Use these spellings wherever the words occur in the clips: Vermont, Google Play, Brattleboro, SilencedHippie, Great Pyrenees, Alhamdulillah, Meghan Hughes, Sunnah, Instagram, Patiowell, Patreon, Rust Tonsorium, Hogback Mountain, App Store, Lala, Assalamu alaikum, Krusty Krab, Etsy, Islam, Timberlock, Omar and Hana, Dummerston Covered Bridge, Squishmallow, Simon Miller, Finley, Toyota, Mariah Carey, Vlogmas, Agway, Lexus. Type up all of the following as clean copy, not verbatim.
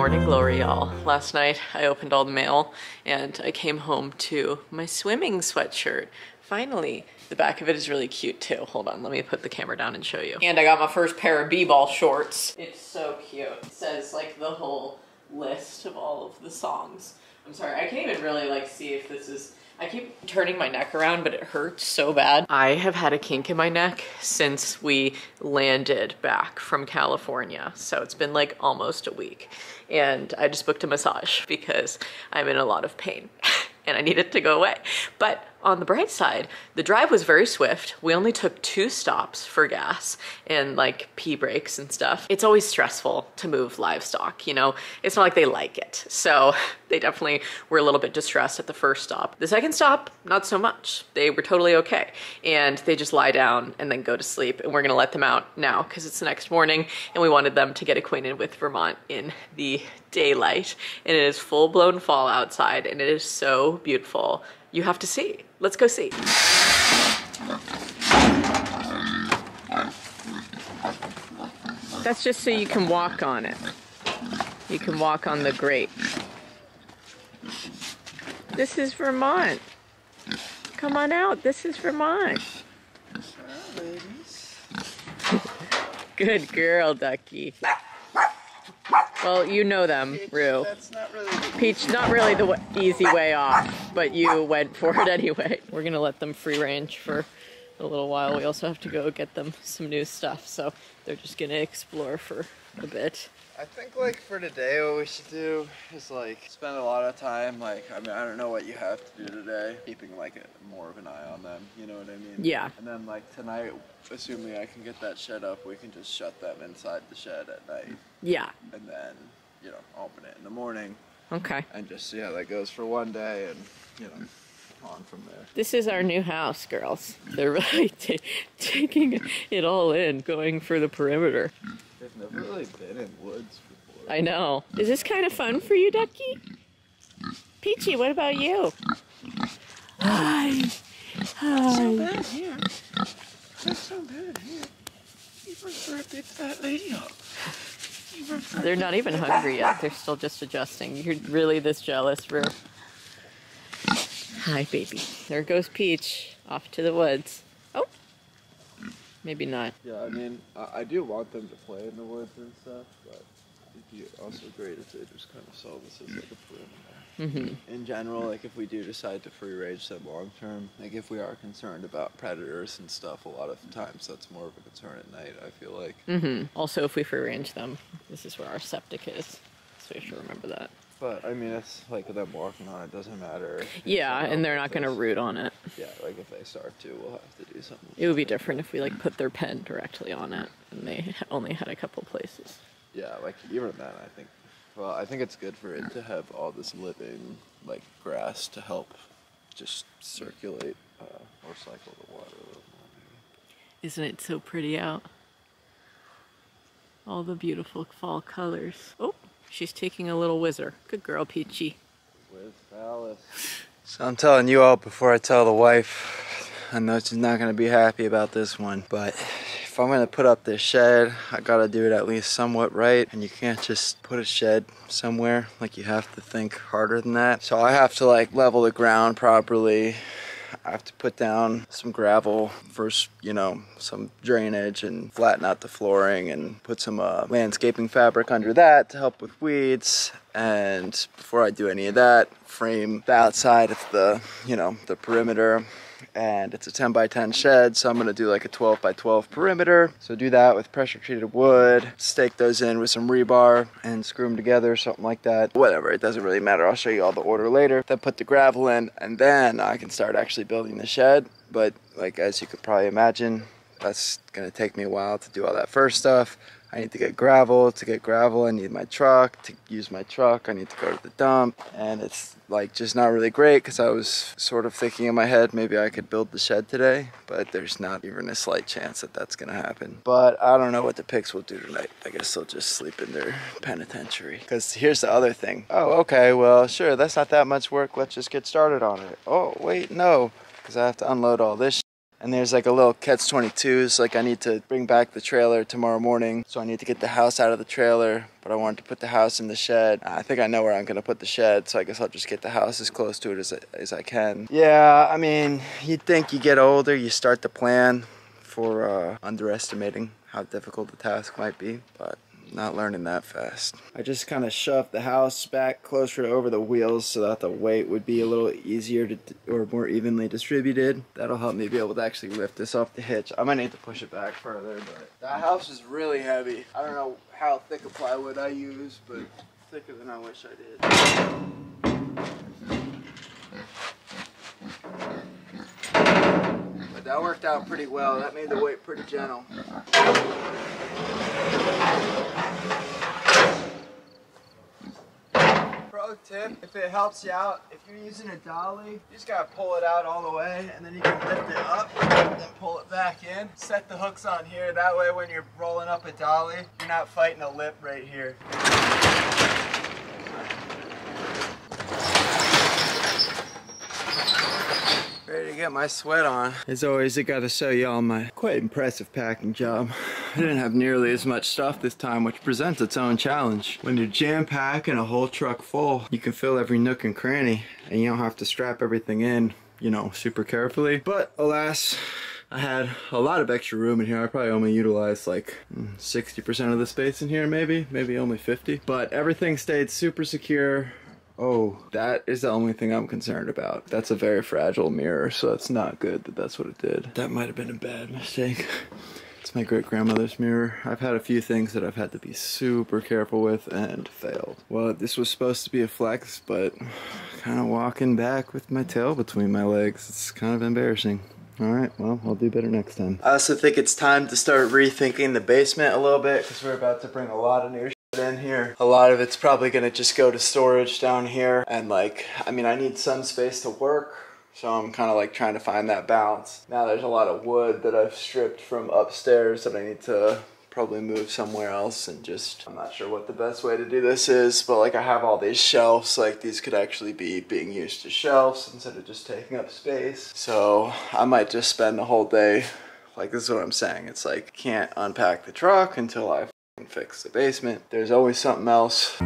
morning glory, y'all. Last night I opened all the mail and I came home to my swimming sweatshirt. Finally. The back of it is really cute too. Hold on, let me put the camera down and show you. And I got my first pair of b-ball shorts. It's so cute. It says like the whole list of all of the songs. I'm sorry, I can't even really like see if this is, I keep turning my neck around, but it hurts so bad. I have had a kink in my neck since we landed back from California. So it's been like almost a week. And I just booked a massage because I'm in a lot of pain. And I need it to go away. But on the bright side, the drive was very swift. We only took 2 stops for gas and like pee breaks and stuff. It's always stressful to move livestock, you know? It's not like they like it. So they definitely were a little bit distressed at the first stop. The second stop, not so much. They were totally okay. And they just lie down and then go to sleep. And we're gonna let them out now because it's the next morning and we wanted them to get acquainted with Vermont in the daylight. And it is full blown fall outside and it is so beautiful. You have to see. Let's go see. That's just so you can walk on it. You can walk on the grape. This is Vermont. Come on out. This is Vermont. Good girl, Ducky. Well, you know them, Rue. That's not really the Peach, not really the easy way off, but you went for it anyway. We're gonna let them free range for a little while. We also have to go get them some new stuff, so they're just gonna explore for a bit. I think like for today, what we should do is like spend a lot of time, like, I mean, I don't know what you have to do today, keeping like more of an eye on them, you know what I mean? Yeah. And then like tonight, assuming I can get that shed up, we can just shut them inside the shed at night. Yeah. And then, you know, open it in the morning. Okay. And just see how that goes for one day and, you know. On from there. This is our new house, girls. They're really taking it all in, going for the perimeter. They've never really been in woods before. I know. Is this kind of fun for you, Ducky? Peachy, what about you? Hi. Hi. So bad here. That's so bad here. You prefer to pick that lady up. They're not even hungry yet. They're still just adjusting. You're really this jealous, Rue. Hi, baby. There goes Peach, off to the woods. Oh, maybe not. Yeah, I mean, I do want them to play in the woods and stuff, but it'd be also great if they just kind of saw this as like a perimeter. Mm-hmm. In general, like if we do decide to free range them long term, like if we are concerned about predators and stuff, a lot of times that's more of a concern at night, I feel like. Mm-hmm. Also, if we free range them, this is where our septic is, so you should remember that. But, I mean, it's like them walking on it doesn't matter. Yeah, and they're not going to root on it. Yeah, like if they start to, we'll have to do something. It would be different if we, like, put their pen directly on it and they only had a couple places. Yeah, like, even then, I think, well, I think it's good for it to have all this living, like, grass to help just circulate or cycle the water a little more. Isn't it so pretty out? All the beautiful fall colors. Oh! She's taking a little whizzer. Good girl, Peachy. Whiz Alice. So I'm telling you all before I tell the wife, I know she's not going to be happy about this one, but if I'm going to put up this shed, I got to do it at least somewhat right, and you can't just put a shed somewhere. Like, you have to think harder than that. So I have to, like, level the ground properly. I have to put down some gravel first, you know, some drainage and flatten out the flooring and put some landscaping fabric under that to help with weeds. And before I do any of that, frame the outside of the, you know, the perimeter. And it's a 10 by 10 shed, so I'm gonna do like a 12 by 12 perimeter. So do that with pressure treated wood, stake those in with some rebar and screw them together, something like that. Whatever, it doesn't really matter. I'll show you all the order later. Then put the gravel in and then I can start actually building the shed. But like, as you could probably imagine, that's gonna take me a while to do all that first stuff. I need to get gravel. To get gravel, I need my truck. To use my truck, I need to go to the dump. And it's like just not really great because I was sort of thinking in my head, maybe I could build the shed today, but there's not even a slight chance that that's gonna happen. But I don't know what the pigs will do tonight. I guess they'll just sleep in their penitentiary. Because here's the other thing. Oh, okay, well, sure, that's not that much work. Let's just get started on it. Oh, wait, no, because I have to unload all this shit. And there's like a little catch-22, so like I need to bring back the trailer tomorrow morning. So I need to get the house out of the trailer, but I wanted to put the house in the shed. I think I know where I'm gonna put the shed, so I guess I'll just get the house as close to it as I can. Yeah, I mean, you'd think you get older, you start to plan for underestimating how difficult the task might be, but not learning that fast. I just kind of shoved the house back closer over the wheels so that the weight would be a little easier to, or more evenly distributed. That'll help me be able to actually lift this off the hitch. I might need to push it back further, but that house is really heavy. I don't know how thick of plywood I use, but thicker than I wish I did. But that worked out pretty well. That made the weight pretty gentle. Pro tip, if it helps you out, if you're using a dolly, you just gotta pull it out all the way and then you can lift it up and then pull it back in. Set the hooks on here, that way when you're rolling up a dolly, you're not fighting a lip right here. Ready to get my sweat on. As always, I gotta show y'all my quite impressive packing job. I didn't have nearly as much stuff this time, which presents its own challenge. When you're jam-packing a whole truck full, you can fill every nook and cranny, and you don't have to strap everything in, you know, super carefully. But alas, I had a lot of extra room in here. I probably only utilized like 60% of the space in here, maybe only 50. But everything stayed super secure. Oh, that is the only thing I'm concerned about. That's a very fragile mirror, so that's not good that that's what it did. That might have been a bad mistake. It's my great-grandmother's mirror. I've had a few things that I've had to be super careful with and failed. Well, this was supposed to be a flex, but kind of walking back with my tail between my legs. It's kind of embarrassing. All right, well, I'll do better next time. I also think it's time to start rethinking the basement a little bit because we're about to bring a lot of new in here. A lot of it's probably gonna just go to storage down here, and like, I mean, I need some space to work, so I'm kind of like trying to find that balance. Now there's a lot of wood that I've stripped from upstairs that I need to probably move somewhere else, and just, I'm not sure what the best way to do this is, but like I have all these shelves, like these could actually be being used as shelves instead of just taking up space. So I might just spend the whole day, like this is what I'm saying, it's like can't unpack the truck until I fix the basement. There's always something else.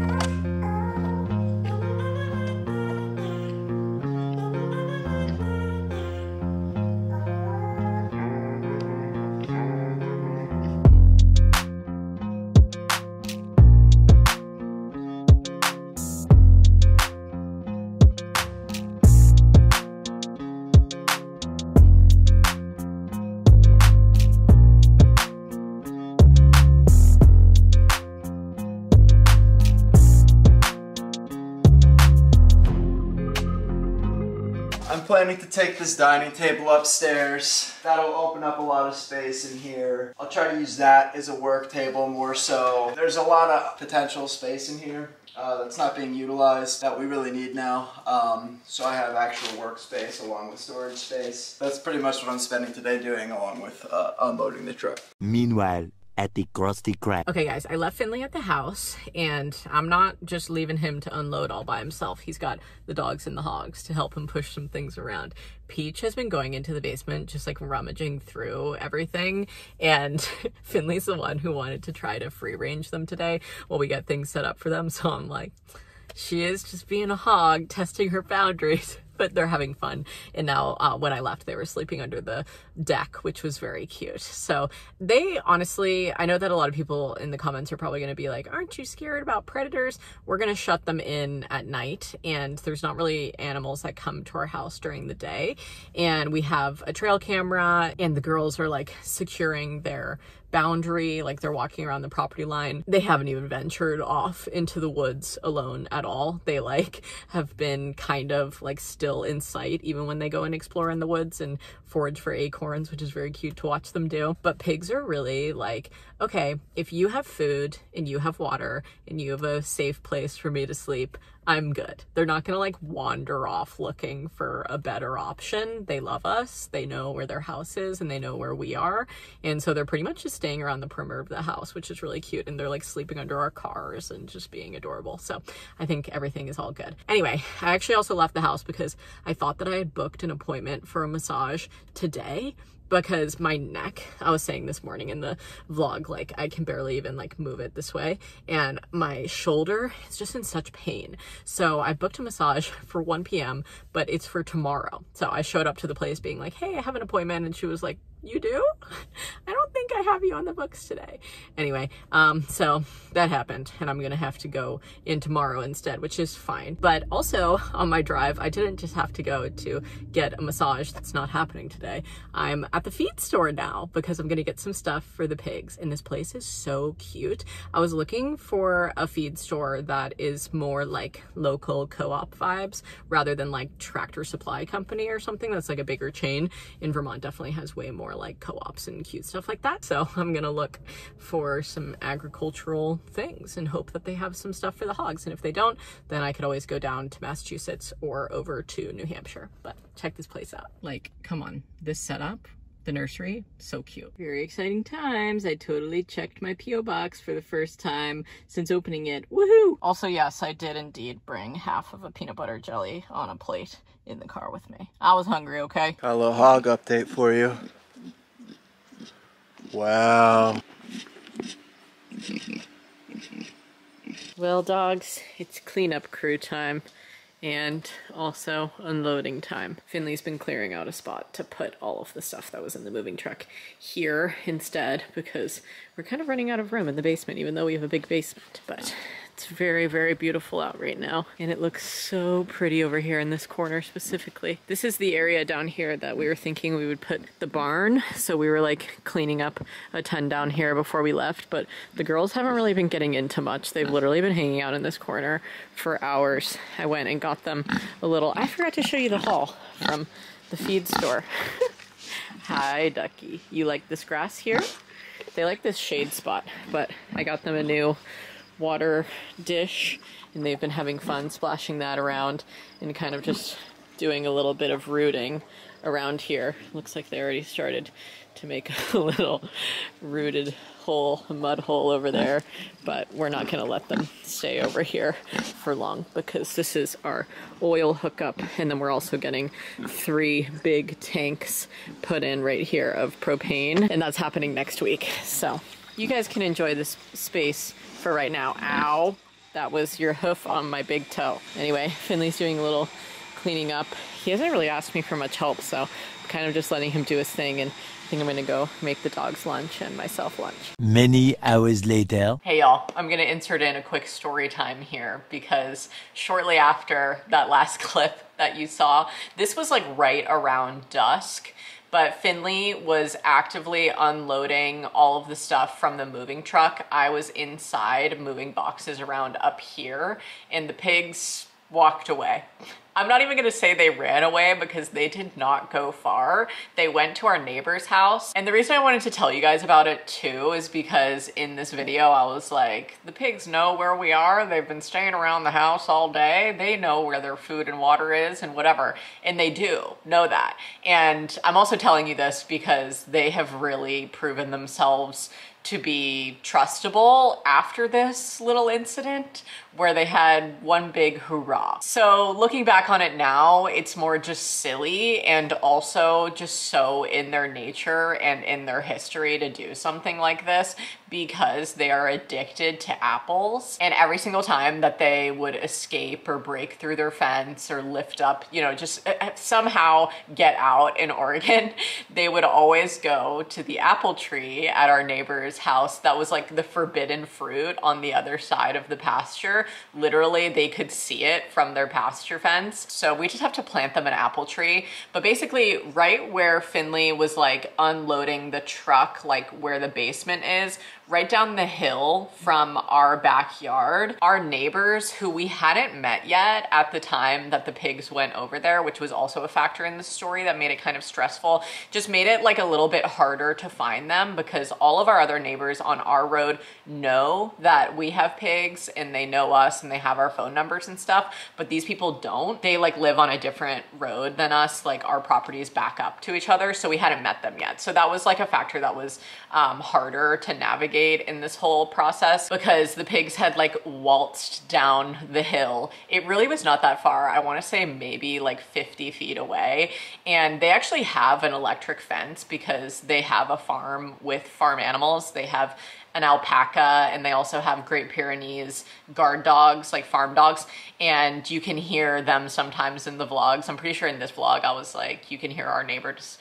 Planning to take this dining table upstairs. That'll open up a lot of space in here. I'll try to use that as a work table more so. There's a lot of potential space in here that's not being utilized that we really need now. So I have actual workspace along with storage space. That's pretty much what I'm spending today doing along with unloading the truck. Meanwhile, at the Krusty Krab. Okay guys, I left Finley at the house and I'm not just leaving him to unload all by himself. He's got the dogs and the hogs to help him push some things around. Peach has been going into the basement, just like rummaging through everything. And Finley's the one who wanted to try to free range them today while we got things set up for them. So I'm like, she is just being a hog, testing her boundaries. But they're having fun. And now when I left, they were sleeping under the deck, which was very cute. So they honestly, I know that a lot of people in the comments are probably gonna be like, aren't you scared about predators? We're gonna shut them in at night. And there's not really animals that come to our house during the day. And we have a trail camera and the girls are like securing their boundary, like they're walking around the property line. They haven't even ventured off into the woods alone at all. They like have been kind of like still in sight even when they go and explore in the woods and forage for acorns, which is very cute to watch them do. But pigs are really like, okay, if you have food and you have water and you have a safe place for me to sleep, I'm good. They're not gonna like wander off looking for a better option. They love us, they know where their house is and they know where we are. And so they're pretty much just staying around the perimeter of the house, which is really cute. And they're like sleeping under our cars and just being adorable. So I think everything is all good. Anyway, I actually also left the house because I thought that I had booked an appointment for a massage today, because my neck, I was saying this morning in the vlog, like I can barely even like move it this way, and my shoulder is just in such pain. So I booked a massage for 1 p.m., but it's for tomorrow. So I showed up to the place being like, hey, I have an appointment. And she was like, you do? I don't think I have you on the books today. Anyway, so that happened, and I'm gonna have to go in tomorrow instead, which is fine. But also on my drive, I didn't just have to go to get a massage. That's not happening today. I'm at the feed store now because I'm gonna get some stuff for the pigs, and this place is so cute. I was looking for a feed store that is more like local co-op vibes rather than like Tractor Supply Company or something that's like a bigger chain. In Vermont definitely has way more like co-ops and cute stuff like that. So I'm gonna look for some agricultural things and hope that they have some stuff for the hogs. And if they don't, then I could always go down to Massachusetts or over to New Hampshire. But check this place out. Like, come on, this setup, the nursery, so cute. Very exciting times. I totally checked my P.O. box for the first time since opening it. Woohoo! Also, yes, I did indeed bring half of a peanut butter jelly on a plate in the car with me. I was hungry, okay? Got a little hog update for you. Wow. Well, dogs, it's cleanup crew time and also unloading time. Finley's been clearing out a spot to put all of the stuff that was in the moving truck here instead, because we're kind of running out of room in the basement, even though we have a big basement. But it's very, very beautiful out right now, and it looks so pretty over here in this corner specifically. This is the area down here that we were thinking we would put the barn, so we were like cleaning up a ton down here before we left, but the girls haven't really been getting into much. They've literally been hanging out in this corner for hours. I went and got them a little... I forgot to show you the haul from the feed store. Hi, ducky. You like this grass here? They like this shade spot, but I got them a new water dish, and they've been having fun splashing that around and kind of just doing a little bit of rooting around here. Looks like they already started to make a little rooted hole, a mud hole over there, but we're not going to let them stay over here for long because this is our oil hookup, and then we're also getting 3 big tanks put in right here of propane, and that's happening next week. So you guys can enjoy this space for right now. Ow, that was your hoof on my big toe. Anyway, Finley's doing a little cleaning up. He hasn't really asked me for much help, so I'm kind of just letting him do his thing, and I think I'm gonna go make the dogs lunch and myself lunch. Many hours later. Hey y'all, I'm gonna insert in a quick story time here because shortly after that last clip that you saw, this was like right around dusk, but Finley was actively unloading all of the stuff from the moving truck. I was inside moving boxes around up here, and the pigs walked away. I'm not even gonna say they ran away because they did not go far. They went to our neighbor's house. And the reason I wanted to tell you guys about it too is because in this video, I was like, the pigs know where we are. They've been staying around the house all day. They know where their food and water is and whatever. And they do know that. And I'm also telling you this because they have really proven themselves to be trustable after this little incident where they had one big hurrah. So looking back on it now, it's more just silly and also just so in their nature and in their history to do something like this because they are addicted to apples. And every single time that they would escape or break through their fence or lift up, you know, just somehow get out in Oregon, they would always go to the apple tree at our neighbor's house that was like the forbidden fruit on the other side of the pasture. Literally, they could see it from their pasture fence. So we just have to plant them an apple tree. But basically, right where Finley was like unloading the truck, like where the basement is, right down the hill from our backyard, our neighbors, who we hadn't met yet at the time that the pigs went over there, which was also a factor in the story that made it kind of stressful, just made it like a little bit harder to find them because all of our other neighbors on our road know that we have pigs and they know us and they have our phone numbers and stuff, but these people don't. they like live on a different road than us, like our properties back up to each other, so we hadn't met them yet. So that was like a factor that was harder to navigate in this whole process, because the pigs had like waltzed down the hill. It really was not that far. I want to say maybe like 50 feet away, and they actually have an electric fence because they have a farm with farm animals. They have an alpaca, and they also have Great Pyrenees guard dogs, like farm dogs, and you can hear them sometimes in the vlogs. I'm pretty sure in this vlog I was like, you can hear our neighbor's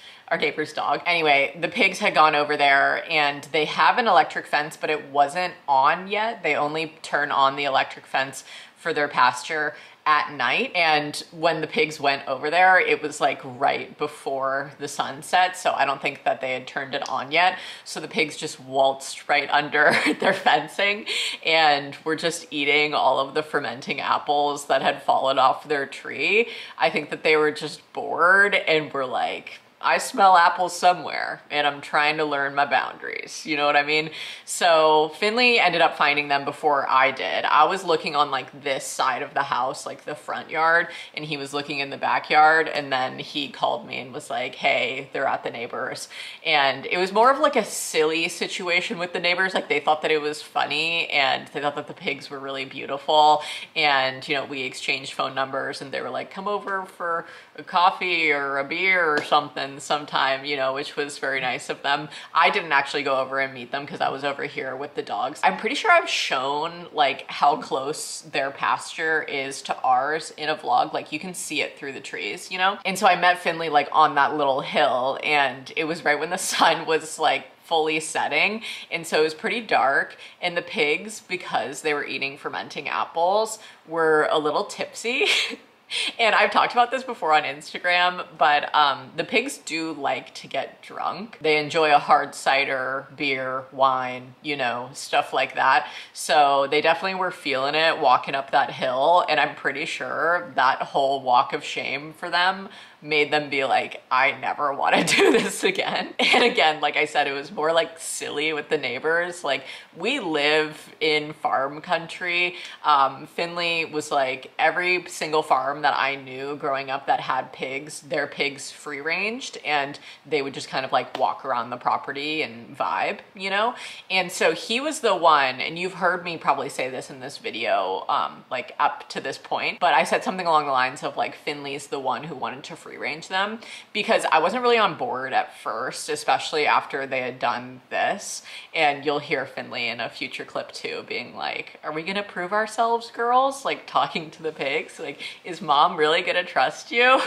dog. Anyway, the pigs had gone over there, and they have an electric fence, but it wasn't on yet. They only turn on the electric fence for their pasture at night, and when the pigs went over there, it was like right before the sunset, so I don't think that they had turned it on yet. So the pigs just waltzed right under their fencing and were just eating all of the fermenting apples that had fallen off their tree. I think that they were just bored and were like, I smell apples somewhere and I'm trying to learn my boundaries. You know what I mean? So Finley ended up finding them before I did. I was looking on like this side of the house, like the front yard, and he was looking in the backyard, and then he called me and was like, hey, they're at the neighbors. And it was more of like a silly situation with the neighbors. Like they thought that it was funny and they thought that the pigs were really beautiful. And, you know, we exchanged phone numbers and they were like, come over for a coffee or a beer or something sometime, you know, which was very nice of them. I didn't actually go over and meet them because I was over here with the dogs. I'm pretty sure I've shown like how close their pasture is to ours in a vlog. Like you can see it through the trees, you know? And so I met Finley like on that little hill, and it was right when the sun was like fully setting, and so it was pretty dark, and the pigs, because they were eating fermenting apples, were a little tipsy. And I've talked about this before on Instagram, but the pigs do like to get drunk. They enjoy a hard cider, beer, wine, you know, stuff like that. So they definitely were feeling it walking up that hill. And I'm pretty sure that whole walk of shame for them made them be like, I never want to do this again. And again, like I said, it was more like silly with the neighbors. Like we live in farm country. Finley was like, every single farm that I knew growing up that had pigs, their pigs free ranged, and they would just kind of like walk around the property and vibe, you know? And so he was the one, and you've heard me probably say this in this video, like up to this point, but I said something along the lines of like, Finley's the one who wanted to free range them, because I wasn't really on board at first, especially after they had done this. And you'll hear Finley in a future clip too being like, are we gonna prove ourselves, girls? Like talking to the pigs, like, is mom really gonna trust you?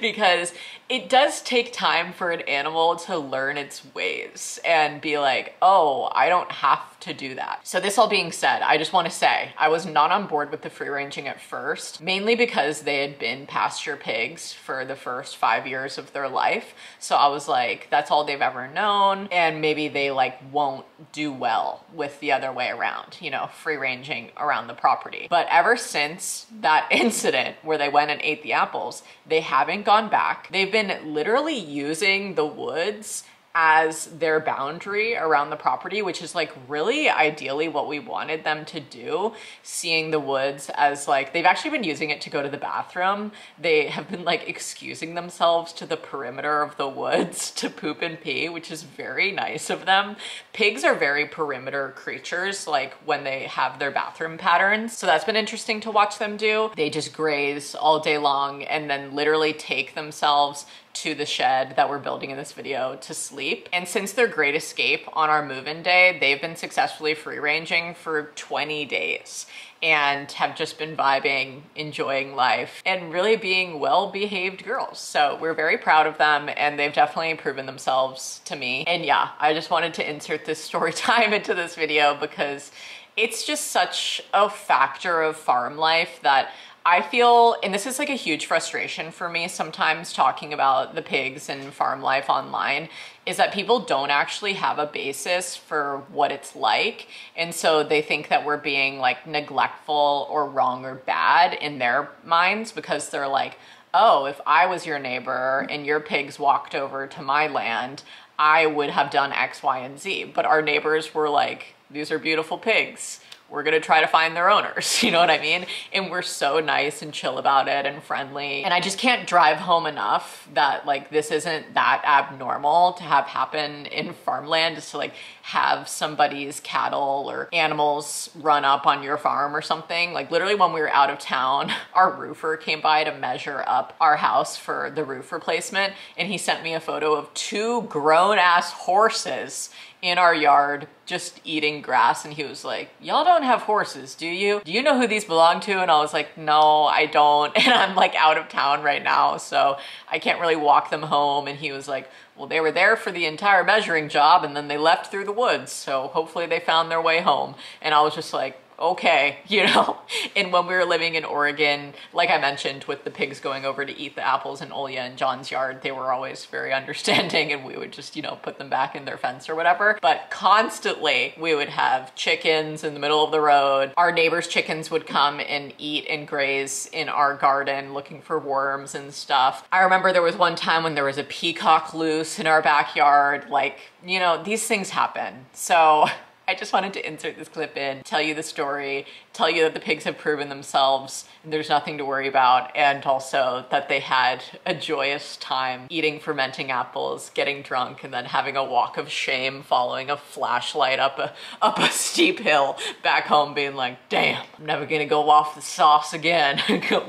Because it does take time for an animal to learn its ways and be like, oh, I don't have to do that. So this all being said, I just want to say I was not on board with the free ranging at first, mainly because they had been pasture pigs for the first 5 years of their life. So I was like, that's all they've ever known, and maybe they like won't do well with the other way around, you know, free ranging around the property. But ever since that incident where they went and ate the apples, they haven't gone back. They've been literally using the woods as their boundary around the property, which is like really ideally what we wanted them to do, seeing the woods as like, they've actually been using it to go to the bathroom. They have been like excusing themselves to the perimeter of the woods to poop and pee, which is very nice of them. Pigs are very perimeter creatures, like when they have their bathroom patterns. So that's been interesting to watch them do. They just graze all day long and then literally take themselves to the shed that we're building in this video to sleep. And since their great escape on our move-in day, they've been successfully free ranging for 20 days and have just been vibing, enjoying life, and really being well-behaved girls. So we're very proud of them, and they've definitely proven themselves to me. And yeah, I just wanted to insert this story time into this video because it's just such a factor of farm life that I feel, and this is like a huge frustration for me sometimes talking about the pigs and farm life online, is that people don't actually have a basis for what it's like. And so they think that we're being like neglectful or wrong or bad in their minds, because they're like, oh, if I was your neighbor and your pigs walked over to my land, I would have done X, Y, and Z. But our neighbors were like, these are beautiful pigs. we're gonna try to find their owners, you know what I mean? And we're so nice and chill about it and friendly. And I just can't drive home enough that like this isn't that abnormal to have happen in farmland, just to like have somebody's cattle or animals run up on your farm or something. Like literally when we were out of town, our roofer came by to measure up our house for the roof replacement. And he sent me a photo of two grown ass horses in our yard just eating grass, and he was like, y'all don't have horses, do you? Do you know who these belong to? And I was like, no, I don't, and I'm like out of town right now, so I can't really walk them home. And he was like, well, they were there for the entire measuring job and then they left through the woods, so hopefully they found their way home. And I was just like, okay, you know? And when we were living in Oregon, like I mentioned, with the pigs going over to eat the apples in Olya and John's yard, they were always very understanding, and we would just, you know, put them back in their fence or whatever. But constantly we would have chickens in the middle of the road. Our neighbors' chickens would come and eat and graze in our garden looking for worms and stuff. I remember there was one time when there was a peacock loose in our backyard. Like, you know, these things happen. So I just wanted to insert this clip in, tell you the story, tell you that the pigs have proven themselves and there's nothing to worry about, and also that they had a joyous time eating fermenting apples, getting drunk, and then having a walk of shame following a flashlight up a steep hill back home, being like, damn, I'm never gonna go off the sauce again.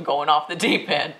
Going off the deep end.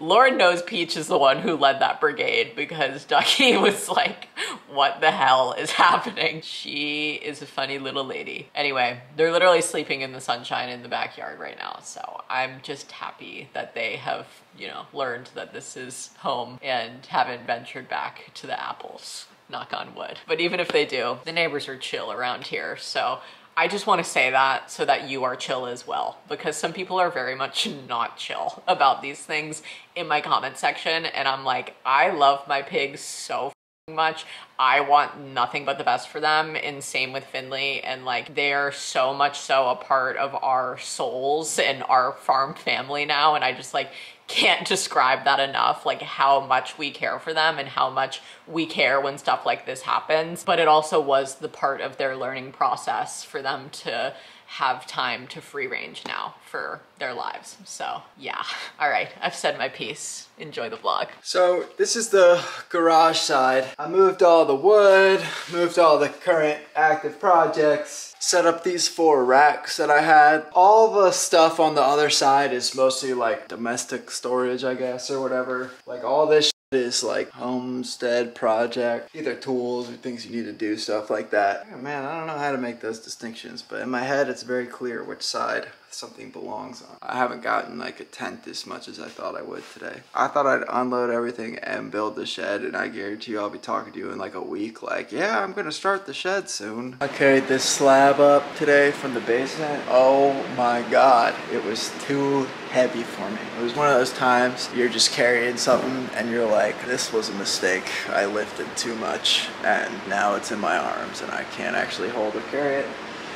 Lord knows Peach is the one who led that brigade, because Ducky was like, what the hell is happening? She is a funny little lady. Anyway, they're literally sleeping in the sunshine in the backyard right now, so I'm just happy that they have, you know, learned that this is home and haven't ventured back to the apples, knock on wood. But even if they do, the neighbors are chill around here, so I just want to say that so that you are chill as well, because some people are very much not chill about these things in my comment section, and I'm like, I love my pigs so much. I want nothing but the best for them, and same with Finley, and like they're so much so a part of our souls and our farm family now, and I just like can't describe that enough, like how much we care for them and how much we care when stuff like this happens. But it also was the part of their learning process for them to have time to free range now for their lives. So yeah. All right, I've said my piece. Enjoy the vlog. So this is the garage side. I moved all the wood, moved all the current active projects, set up these 4 racks that I had. All the stuff on the other side is mostly like domestic storage, I guess, or whatever. Like all this is like homestead project, either tools or things you need to do, stuff like that. Oh, man, I don't know how to make those distinctions, but in my head it's very clear which side something belongs on. I haven't gotten like a tent as much as I thought I would today. I thought I'd unload everything and build the shed, and I guarantee you I'll be talking to you in like a week like, yeah, I'm gonna start the shed soon. I carried this slab up today from the basement. Oh my god, it was too heavy for me. It was one of those times you're just carrying something and you're like, this was a mistake, I lifted too much, and now it's in my arms and I can't actually hold or carry it.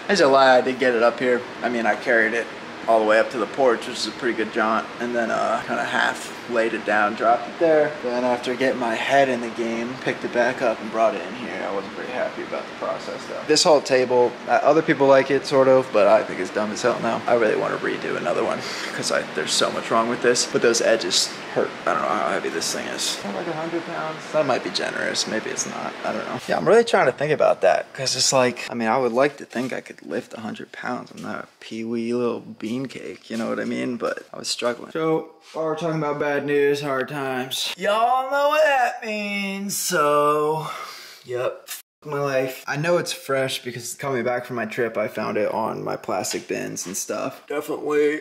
As a lie, I did get it up here. I mean, I carried it all the way up to the porch, which is a pretty good jaunt, and then kind of half laid it down, dropped it there. Then after getting my head in the game, picked it back up and brought it in here. I wasn't very happy about the process though. This whole table, other people like it sort of, but I think it's dumb as hell now. I really want to redo another one because there's so much wrong with this, but those edges hurt. I don't know how heavy this thing is. Like 100 pounds? That might be generous. Maybe it's not. I don't know. Yeah, I'm really trying to think about that because it's like, I mean, I would like to think I could lift 100 pounds. I'm not a peewee little bean cake, you know what I mean? But I was struggling. So while we're talking about bad news, hard times, y'all know what that means. So yep, my life. I know it's fresh because coming back from my trip, I found it on my plastic bins and stuff. Definitely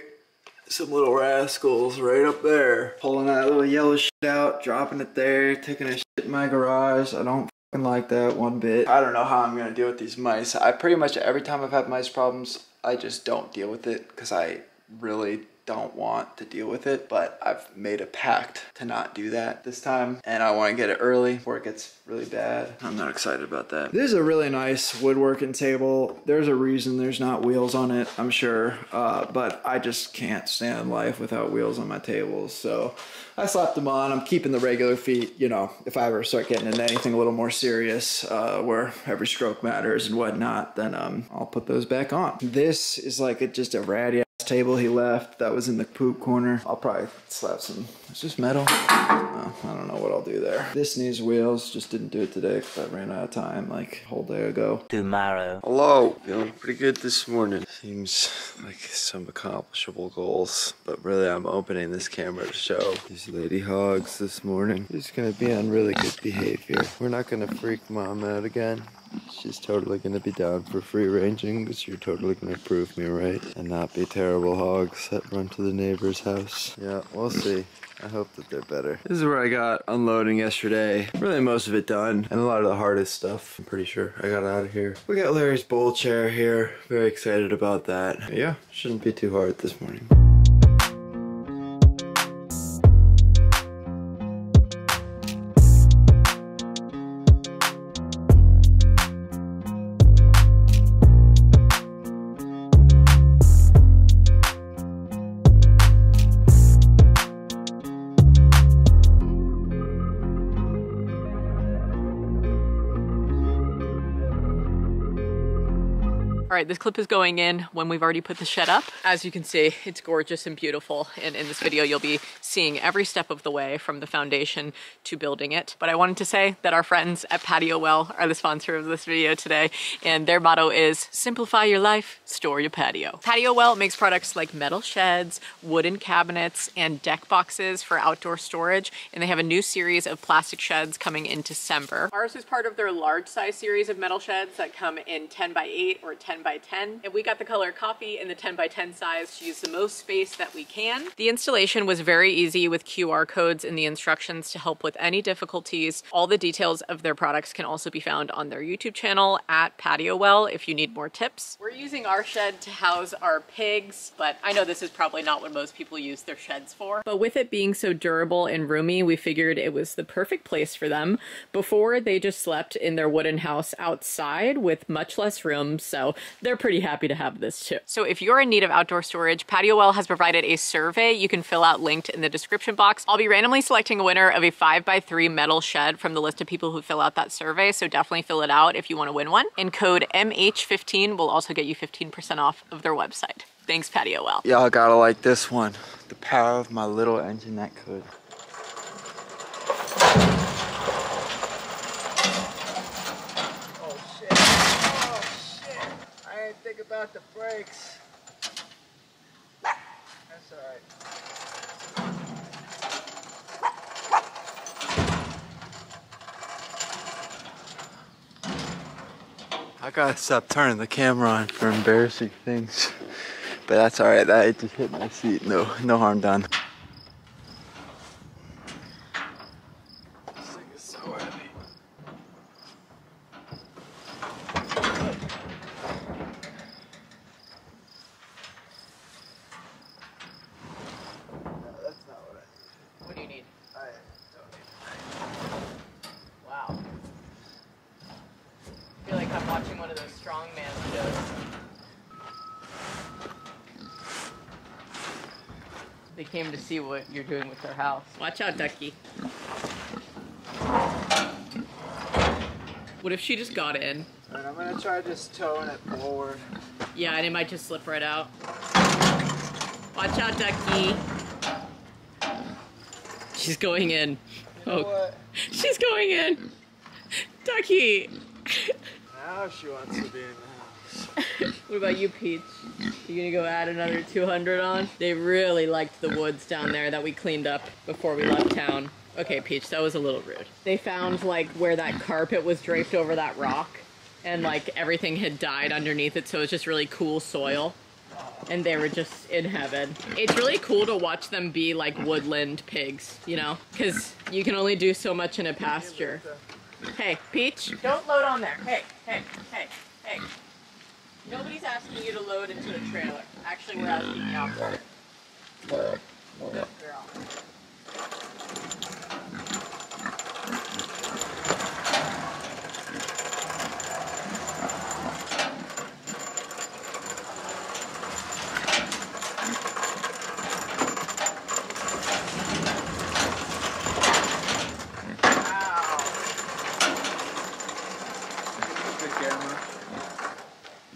some little rascals right up there pulling that little yellow shit out, dropping it there, taking a shit in my garage. I don't like that one bit. I don't know how I'm gonna deal with these mice. I pretty much every time I've had mice problems, I just don't deal with it because I really don't want to deal with it, but I've made a pact to not do that this time, and I want to get it early before it gets really bad. I'm not excited about that. This is a really nice woodworking table. There's a reason there's not wheels on it, I'm sure, but I just can't stand life without wheels on my tables, so I slapped them on. I'm keeping the regular feet, you know, if I ever start getting into anything a little more serious where every stroke matters and whatnot, then I'll put those back on. This is like just a ratty table he left that was in the poop corner. I'll probably slap some, it's just metal. Oh, I don't know what I'll do there. This needs wheels, just didn't do it today because I ran out of time like a whole day ago. Tomorrow. Hello, feeling pretty good this morning. Seems like some accomplishable goals, but really I'm opening this camera to show these lady hogs this morning. Just gonna be on really good behavior. We're not gonna freak mom out again. She's totally gonna be down for free ranging, because you're totally gonna prove me right and not be terrible hogs that run to the neighbor's house. Yeah, we'll see. I hope that they're better. This is where I got unloading yesterday. Really most of it done, and a lot of the hardest stuff, I'm pretty sure. I got out of here. We got Larry's bowl chair here. Very excited about that. Yeah, shouldn't be too hard this morning. All right, this clip is going in when we've already put the shed up. As you can see, it's gorgeous and beautiful. And in this video, you'll be seeing every step of the way from the foundation to building it. But I wanted to say that our friends at Patiowell are the sponsor of this video today. And their motto is simplify your life, store your patio. Patiowell makes products like metal sheds, wooden cabinets, and deck boxes for outdoor storage. And they have a new series of plastic sheds coming in December. Ours is part of their large size series of metal sheds that come in 10x8 or 10x10, and we got the color coffee in the 10x10 size to use the most space that we can. The installation was very easy with QR codes in the instructions to help with any difficulties. All the details of their products can also be found on their YouTube channel at Patiowell if you need more tips. We're using our shed to house our pigs, but I know this is probably not what most people use their sheds for. But with it being so durable and roomy, we figured it was the perfect place for them. Before, they just slept in their wooden house outside with much less room, so they're pretty happy to have this too. So if you're in need of outdoor storage, Patiowell has provided a survey you can fill out linked in the description box. I'll be randomly selecting a winner of a 5x3 metal shed from the list of people who fill out that survey. So definitely fill it out if you want to win one. And code MH15 will also get you 15% off of their website. Thanks, Patiowell. Y'all gotta like this one. The power of my little engine that could. About the brakes. That's all right. I gotta stop turning the camera on for embarrassing things, but that's all right. That just hit my seat. No harm done. They came to see what you're doing with their house. Watch out, Ducky. What if she just got in? All right, I'm gonna try just towing it forward. Yeah, and it might just slip right out. Watch out, Ducky. She's going in. You know what? She's going in. Ducky. Now she wants to be in the What about you, Peach? You gonna go add another 200 on? They really liked the woods down there that we cleaned up before we left town. Okay, Peach, that was a little rude. They found like where that carpet was draped over that rock and like everything had died underneath it, so it was just really cool soil. And they were just in heaven. It's really cool to watch them be like woodland pigs, you know? Because you can only do so much in a pasture. Hey, Peach, don't load on there. Hey, hey, hey, hey. Nobody's asking you to load into the trailer. Actually, we're asking you out for it. Yeah.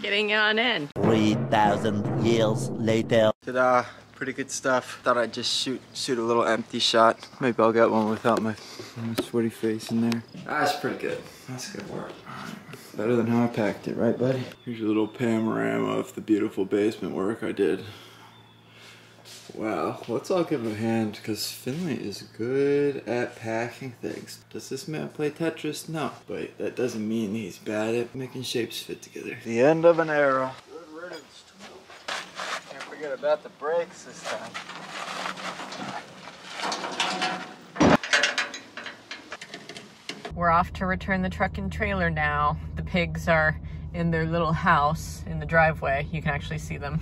Getting on in. 3,000 years later. Ta-da, pretty good stuff. Thought I'd just shoot a little empty shot. Maybe I'll get one without my sweaty face in there. That's pretty good. That's good work. Better than how I packed it, right buddy? Here's a little panorama of the beautiful basement work I did. Wow, let's all give him a hand because Finley is good at packing things. Does this man play Tetris? No, but that doesn't mean he's bad at making shapes fit together. The end of an era. Good riddance, too. Can't forget about the brakes this time. We're off to return the truck and trailer now. The pigs are in their little house in the driveway. You can actually see them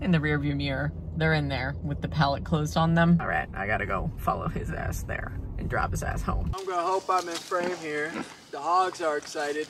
in the rearview mirror. They're in there with the pallet closed on them. All right, I gotta go follow his ass there and drive his ass home. I'm gonna hope I'm in frame here. The hogs are excited,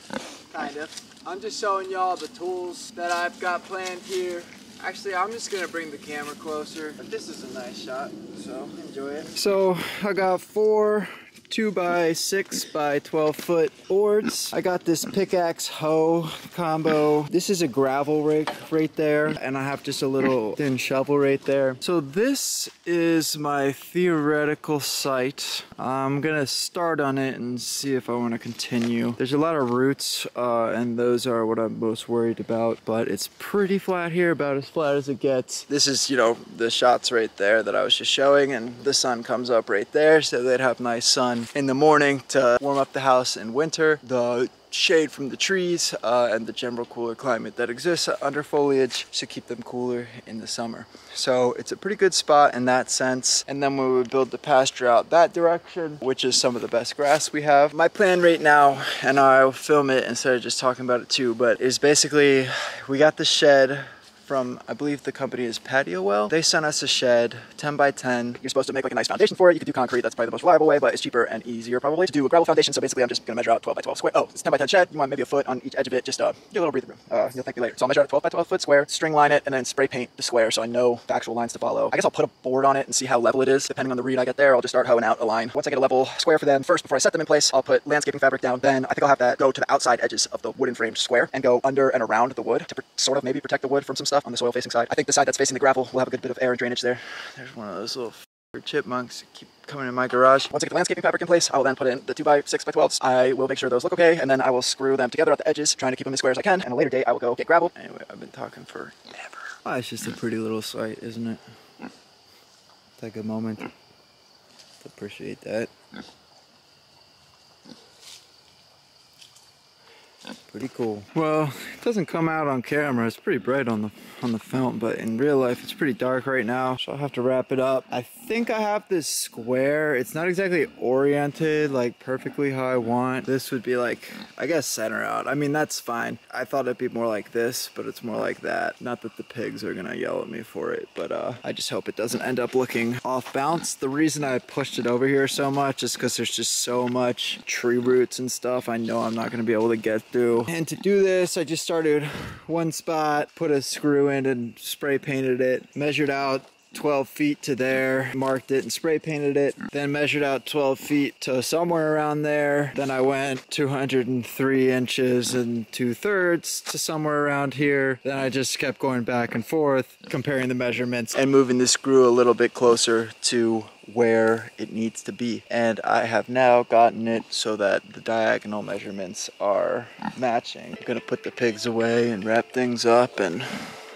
kind of. I'm just showing y'all the tools that I've got planned here. Actually, I'm just gonna bring the camera closer. But this is a nice shot, so enjoy it. So I got 4 2x6x12 foot boards. I got this pickaxe hoe combo. This is a gravel rake right there, and I have just a little thin shovel right there. So this is my theoretical site. I'm gonna start on it and see if I want to continue. There's a lot of roots and those are what I'm most worried about, but it's pretty flat here, about as flat as it gets. This is, you know, the shots right there that I was just showing, and the sun comes up right there, so they'd have nice sun in the morning to warm up the house in winter. The shade from the trees and the general cooler climate that exists under foliage should keep them cooler in the summer. So it's a pretty good spot in that sense. And then we would build the pasture out that direction, which is some of the best grass we have. My plan right now, and I'll film it instead of just talking about it too, but is basically we got the shed from, I believe the company is Patiowell. They sent us a shed, 10 by 10. You're supposed to make like a nice foundation for it. You could do concrete, that's probably the most reliable way, but it's cheaper and easier probably to do a gravel foundation. So basically I'm just gonna measure out 12 by 12 square. Oh, it's 10 by 10 shed. You want maybe a foot on each edge of it, just get a little breathing room. You'll thank me later. So I'll measure out 12 by 12 foot square, string line it, and then spray paint the square so I know the actual lines to follow. I guess I'll put a board on it and see how level it is. Depending on the read I get there, I'll just start hoeing out a line. Once I get a level square for them, first before I set them in place, I'll put landscaping fabric down. Then I think I'll have that go to the outside edges of the wooden framed square and go under and around the wood to sort of maybe protect the wood from some stuff on the soil facing side. I think the side that's facing the gravel will have a good bit of air and drainage there. There's one of those little chipmunks that keep coming in my garage. Once I get the landscaping fabric in place, I will then put in the 2x6x12s. I will make sure those look okay, and then I will screw them together at the edges, trying to keep them as square as I can, and a later date I will go get gravel. Anyway, I've been talking forever. Oh, it's just a pretty little site, isn't it? Take a moment to appreciate that. Pretty cool. Well, it doesn't come out on camera. It's pretty bright on the film, but in real life it's pretty dark right now, so I'll have to wrap it up. I think I have this square. It's not exactly oriented like perfectly how I want. This would be like, I guess, center out. I mean, that's fine. I thought it'd be more like this, but it's more like that. Not that the pigs are gonna yell at me for it, but I just hope it doesn't end up looking off bounce. The reason I pushed it over here so much is because there's just so much tree roots and stuff I know I'm not gonna be able to get through. And to do this, I just started one spot, put a screw in and spray painted it, measured out 12 feet to there, marked it and spray painted it, then measured out 12 feet to somewhere around there. Then I went 203 inches and 2/3 to somewhere around here. Then I just kept going back and forth, comparing the measurements and moving the screw a little bit closer to where it needs to be. And I have now gotten it so that the diagonal measurements are matching. I'm gonna put the pigs away and wrap things up, and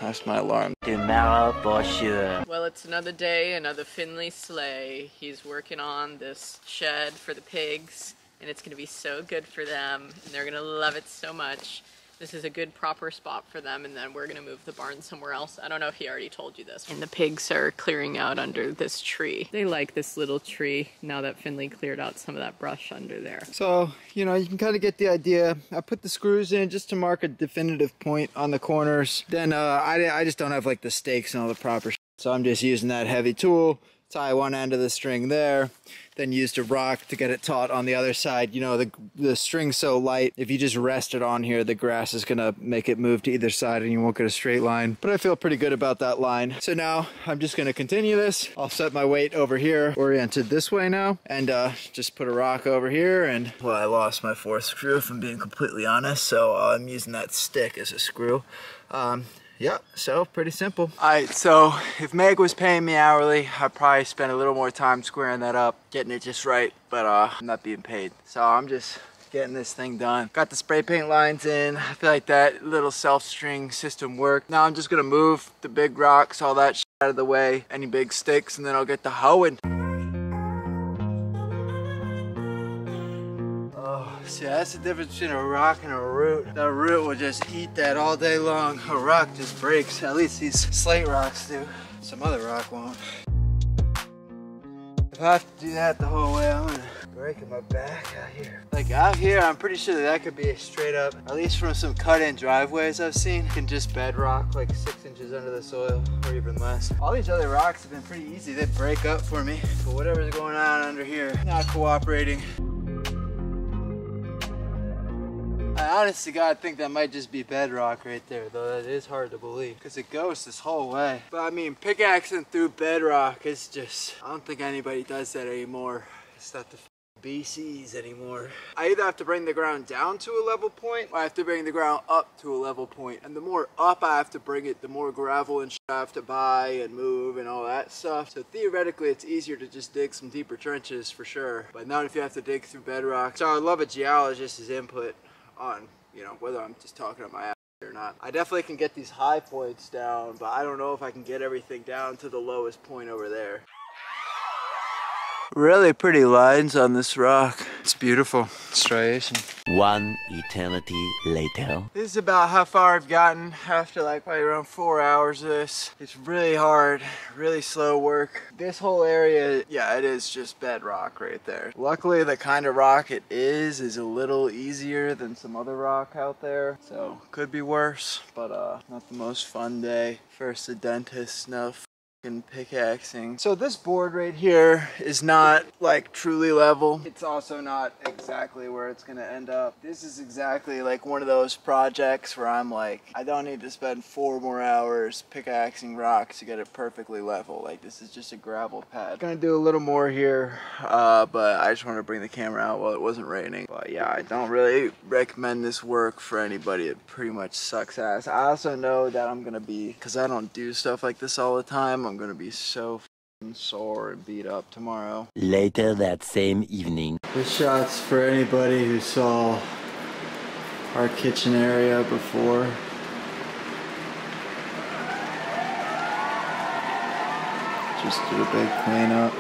that's my alarm. Tomorrow for sure. Well, it's another day, another Finley sleigh. He's working on this shed for the pigs, and it's gonna be so good for them, and they're gonna love it so much. This is a good proper spot for them, and then we're gonna move the barn somewhere else. I don't know if he already told you this. And the pigs are clearing out under this tree. They like this little tree now that Finley cleared out some of that brush under there. So, you know, you can kind of get the idea. I put the screws in just to mark a definitive point on the corners. Then I just don't have like the stakes and all the proper So I'm just using that heavy tool, tie one end of the string there, then used a rock to get it taut on the other side. You know, the string's so light, if you just rest it on here, the grass is gonna make it move to either side and you won't get a straight line. But I feel pretty good about that line. So now I'm just gonna continue this. I'll set my weight over here, oriented this way now, and just put a rock over here and, well, I lost my fourth screw if I'm being completely honest, so I'm using that stick as a screw. Yeah, so pretty simple. All right, so if Meg was paying me hourly, I'd probably spend a little more time squaring that up, getting it just right, but I'm not being paid. So I'm just getting this thing done. Got the spray paint lines in. I feel like that little self-string system worked. Now I'm just gonna move the big rocks, all that shit out of the way, any big sticks, and then I'll get to hoeing. See, that's the difference between a rock and a root. The root will just eat that all day long. A rock just breaks. At least these slate rocks do. Some other rock won't. If I have to do that the whole way, I'm gonna break my back out here. Like out here, I'm pretty sure that could be a straight up, at least from some cut-in driveways I've seen, can just bedrock like 6 inches under the soil or even less. All these other rocks have been pretty easy. They break up for me. But whatever's going on under here, not cooperating. I honestly gotta think that might just be bedrock right there, though that is hard to believe because it goes this whole way. But I mean, pickaxing through bedrock is just, I don't think anybody does that anymore. It's not the BCs anymore. I either have to bring the ground down to a level point or I have to bring the ground up to a level point. And the more up I have to bring it, the more gravel and shit I have to buy and move and all that stuff. So theoretically, it's easier to just dig some deeper trenches for sure, but not if you have to dig through bedrock. So I love a geologist's input on, you know, whether I'm just talking on my ass or not. I definitely can get these high points down, but I don't know if I can get everything down to the lowest point over there. Really pretty lines on this rock. It's beautiful. Striation. One eternity later. This is about how far I've gotten after like probably around 4 hours of this. It's really hard, really slow work. This whole area, yeah, it is just bedrock right there. Luckily, the kind of rock it is a little easier than some other rock out there. So could be worse, but not the most fun day. First the dentist, no and pickaxing. So this board right here is not like truly level. It's also not exactly where it's gonna end up. This is exactly like one of those projects where I'm like, I don't need to spend 4 more hours pickaxing rocks to get it perfectly level. Like this is just a gravel pad. Gonna do a little more here, but I just wanted to bring the camera out while it wasn't raining. But yeah, I don't really recommend this work for anybody. It pretty much sucks ass. I also know that I'm gonna be, because I don't do stuff like this all the time, I'm gonna be so f***ing sore and beat up tomorrow. Later that same evening. This shot's for anybody who saw our kitchen area before. Just did a big cleanup.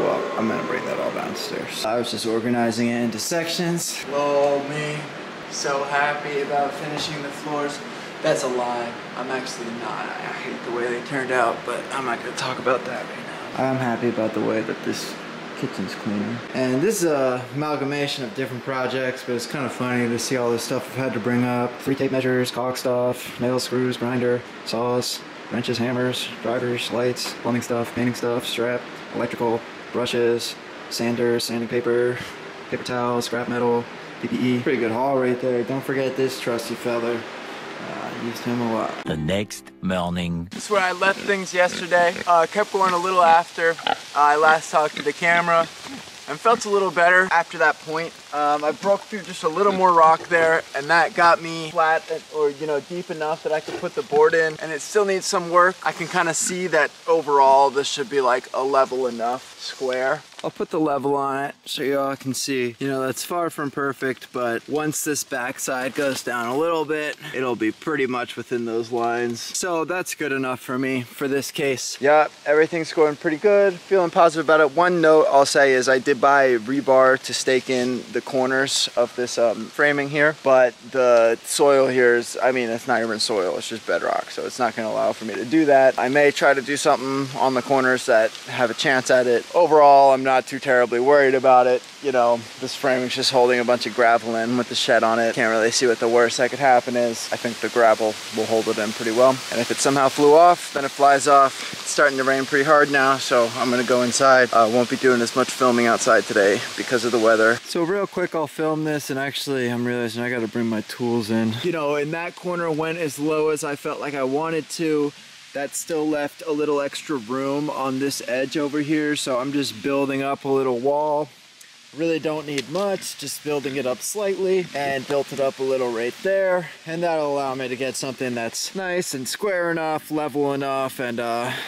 Well, I'm gonna bring that all downstairs. I was just organizing it into sections. Lol me. So happy about finishing the floors. That's a lie. I'm actually not. I hate the way they turned out, but I'm not going to talk about that right now. I'm happy about the way that this kitchen's cleaner. And this is an amalgamation of different projects, but it's kind of funny to see all this stuff I've had to bring up. 3 tape measures, caulk stuff, nails, screws, grinder, saws, wrenches, hammers, drivers, lights, plumbing stuff, painting stuff, strap, electrical, brushes, sanders, sanding paper, paper towels, scrap metal, PPE. Pretty good haul right there. Don't forget this trusty feather. Used him a lot. The next morning. This is where I left things yesterday. Kept going a little after I last talked to the camera and felt a little better after that point. I broke through just a little more rock there and that got me flat or, you know, deep enough that I could put the board in, and it still needs some work. I can kind of see that overall this should be like a level enough square. I'll put the level on it so y'all can see. You know, that's far from perfect, but once this backside goes down a little bit, it'll be pretty much within those lines. So that's good enough for me for this case. Yeah, everything's going pretty good. Feeling positive about it. One note I'll say is I did buy rebar to stake in the corners of this framing here, but the soil here is, I mean, it's not even soil, it's just bedrock, so it's not going to allow for me to do that. I may try to do something on the corners that have a chance at it. Overall, I'm not too terribly worried about it. You know, this framing's just holding a bunch of gravel in with the shed on it. Can't really see what the worst that could happen is. I think the gravel will hold it in pretty well. And if it somehow flew off, then it flies off. It's starting to rain pretty hard now, so I'm gonna go inside. I won't be doing as much filming outside today because of the weather. So real quick, I'll film this, and actually I'm realizing I gotta bring my tools in. You know, in that corner went as low as I felt like I wanted to. That still left a little extra room on this edge over here, so I'm just building up a little wall. Really don't need much, just building it up slightly, and built it up a little right there, and that'll allow me to get something that's nice and square enough, level enough, and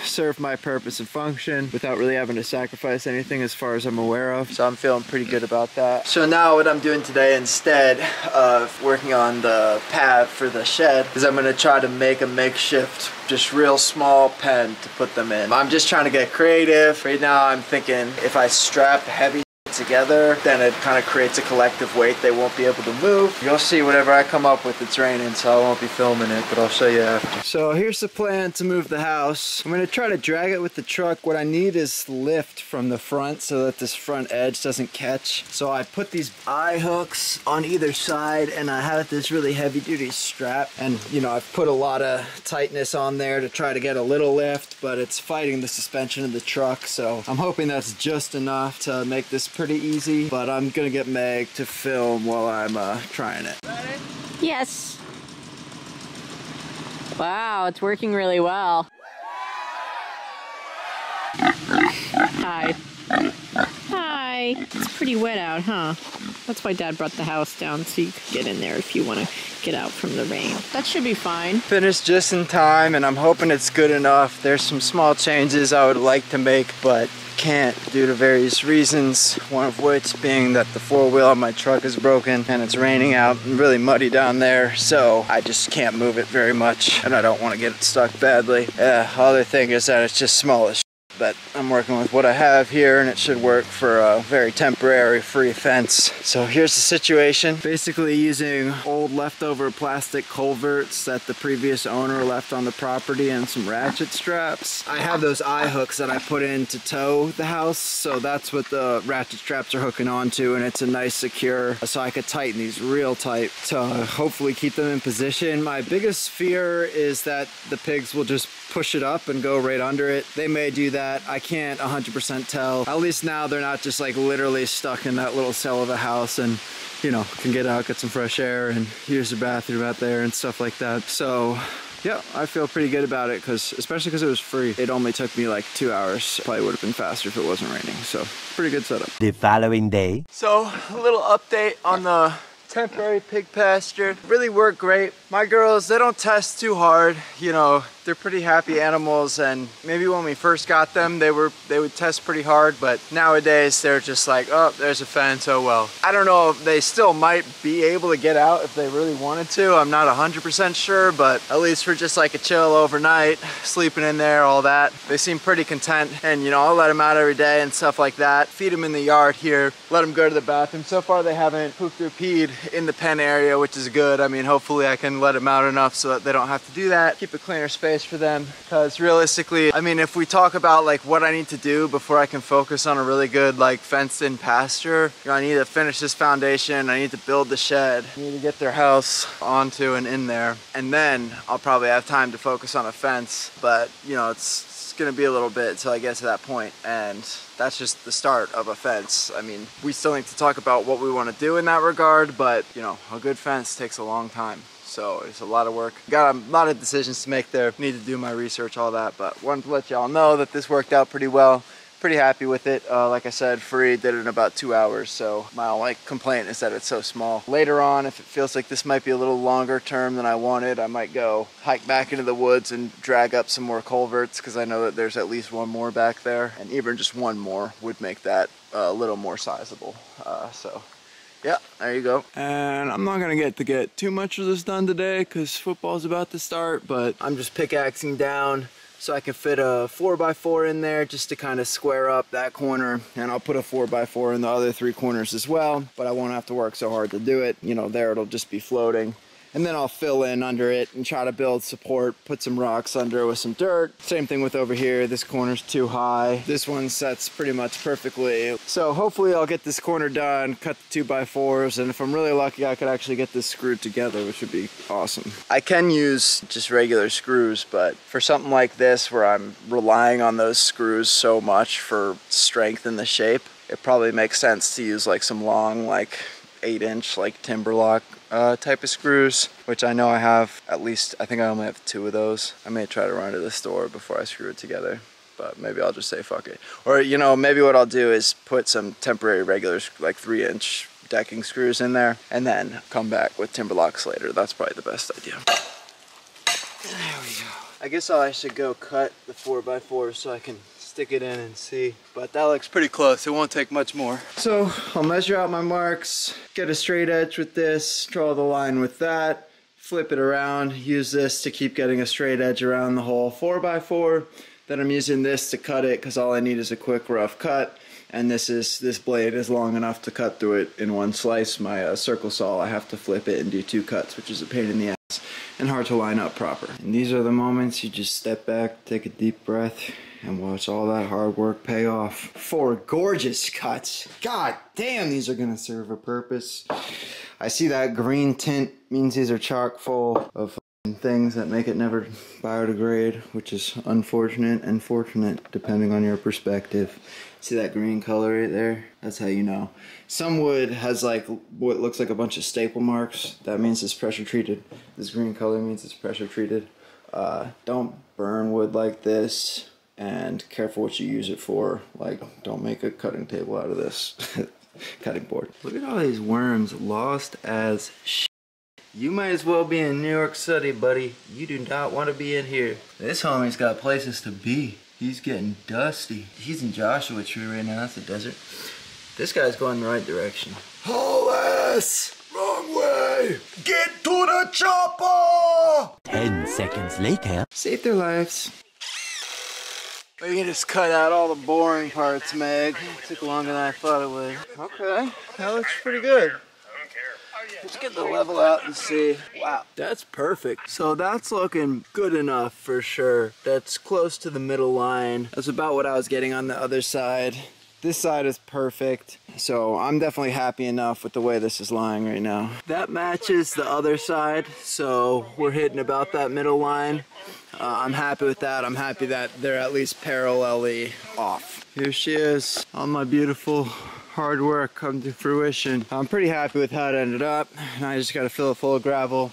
serve my purpose and function without really having to sacrifice anything as far as I'm aware of. So I'm feeling pretty good about that. So now what I'm doing today, instead of working on the pad for the shed, is I'm gonna try to make a makeshift, just real small pen to put them in. I'm just trying to get creative. Right now I'm thinking if I strap heavy together, then it kind of creates a collective weight they won't be able to move. You'll see whatever I come up with. It's raining, so I won't be filming it, but I'll show you after. So here's the plan to move the house. I'm going to try to drag it with the truck. What I need is lift from the front so that this front edge doesn't catch. So I put these eye hooks on either side, and I have this really heavy duty strap, and you know, I've put a lot of tightness on there to try to get a little lift, but it's fighting the suspension of the truck, so I'm hoping that's just enough to make this pretty easy, but I'm gonna get Meg to film while I'm trying it. Ready? Yes. Wow, it's working really well. Hi. Hi. It's pretty wet out, huh? That's why Dad brought the house down, so you could get in there if you want to get out from the rain. That should be fine. Finished just in time, and I'm hoping it's good enough. There's some small changes I would like to make, but can't due to various reasons, one of which being that the four-wheel on my truck is broken and it's raining out and really muddy down there, so I just can't move it very much, and I don't want to get it stuck badly. Other thing is that it's just small as shit, but I'm working with what I have here, and it should work for a very temporary free fence. So here's the situation. Basically using old leftover plastic culverts that the previous owner left on the property and some ratchet straps. I have those eye hooks that I put in to tow the house, so that's what the ratchet straps are hooking onto, and it's a nice secure, so I could tighten these real tight to hopefully keep them in position. My biggest fear is that the pigs will just push it up and go right under it. They may do that. I can't 100% tell. At least now they're not just like literally stuck in that little cell of a house and, you know, can get out, get some fresh air and use the bathroom out there and stuff like that. So yeah, I feel pretty good about it, because especially because it was free. It only took me like 2 hours. Probably would have been faster if it wasn't raining. So pretty good setup. The following day. So a little update on the temporary pig pasture. Really worked great. My girls, they don't test too hard, you know, they're pretty happy animals, and maybe when we first got them they would test pretty hard, but nowadays they're just like, oh, there's a fence, oh well. I don't know if they still might be able to get out if they really wanted to. I'm not 100% sure, but at least for just like a chill overnight, sleeping in there, all that, they seem pretty content. And you know, I'll let them out every day and stuff like that, feed them in the yard here, let them go to the bathroom. So far they haven't pooped or peed in the pen area, which is good. I mean, hopefully I can let them out enough so that they don't have to do that. Keep a cleaner space for them, because realistically, I mean, if we talk about like what I need to do before I can focus on a really good like fenced-in pasture, you know, I need to finish this foundation, I need to build the shed, I need to get their house onto and in there, and then I'll probably have time to focus on a fence. But you know, it's gonna be a little bit until I get to that point, and that's just the start of a fence. I mean, we still need to talk about what we want to do in that regard, but you know, a good fence takes a long time. So it's a lot of work. Got a lot of decisions to make there. Need to do my research, all that, but wanted to let y'all know that this worked out pretty well. Pretty happy with it. Like I said, free, did it in about 2 hours, so my only complaint is that it's so small. Later on, if it feels like this might be a little longer term than I wanted, I might go hike back into the woods and drag up some more culverts, because I know that there's at least one more back there, and even just one more would make that a little more sizable. So yeah, there you go. And I'm not gonna get to get too much of this done today because football's about to start, but I'm just pickaxing down So I can fit a 4x4 in there just to kind of square up that corner, and I'll put a 4x4 in the other three corners as well, but I won't have to work so hard to do it. You know, there it'll just be floating. And then I'll fill in under it and try to build support, put some rocks under it with some dirt. Same thing with over here. This corner's too high. This one sets pretty much perfectly. So hopefully I'll get this corner done, cut the 2x4s, and if I'm really lucky, I could actually get this screwed together, which would be awesome. I can use just regular screws, but for something like this where I'm relying on those screws so much for strength in the shape, it probably makes sense to use like some long, like 8-inch like Timberlock type of screws, which I know I have at least, I think I only have 2 of those. I may try to run to the store before I screw it together, but maybe I'll just say fuck it. Or, you know, maybe what I'll do is put some temporary regular like 3-inch decking screws in there and then come back with Timberlocks later. That's probably the best idea. There we go. I guess I should go cut the 4x4 so I can stick it in and see, but that looks pretty close. It won't take much more. So I'll measure out my marks, get a straight edge with this, draw the line with that, flip it around, use this to keep getting a straight edge around the whole 4x4. Then I'm using this to cut it because all I need is a quick rough cut, and this blade is long enough to cut through it in one slice. My circle saw, I have to flip it and do 2 cuts, which is a pain in the ass and hard to line up proper. And these are the moments you just step back, take a deep breath, and watch all that hard work pay off. 4 gorgeous cuts. God damn, these are gonna serve a purpose. I see that green tint means these are chock full of things that make it never biodegrade, which is unfortunate and fortunate depending on your perspective. See that green color right there? That's how you know. Some wood has like what looks like a bunch of staple marks. That means it's pressure treated. This green color means it's pressure treated. Don't burn wood like this. And careful what you use it for. Like, don't make a cutting table out of this cutting board. Look at all these worms, lost as shit. You might as well be in New York City, buddy. You do not want to be in here. This homie's got places to be. He's getting dusty. He's in Joshua Tree right now. That's a desert. This guy's going the right direction. Hollis! Wrong way! Get to the chopper! 10 seconds later. Save their lives. We can just cut out all the boring parts, Meg. It took longer than I thought it would. Okay, that looks pretty good. Let's get the level out and see. Wow, that's perfect. So that's looking good enough for sure. That's close to the middle line. That's about what I was getting on the other side. This side is perfect. So I'm definitely happy enough with the way this is lying right now. That matches the other side, so we're hitting about that middle line. I'm happy with that. I'm happy that they're at least parallelly off. Here she is, all my beautiful hard work come to fruition. I'm pretty happy with how it ended up, and I just gotta fill it full of gravel.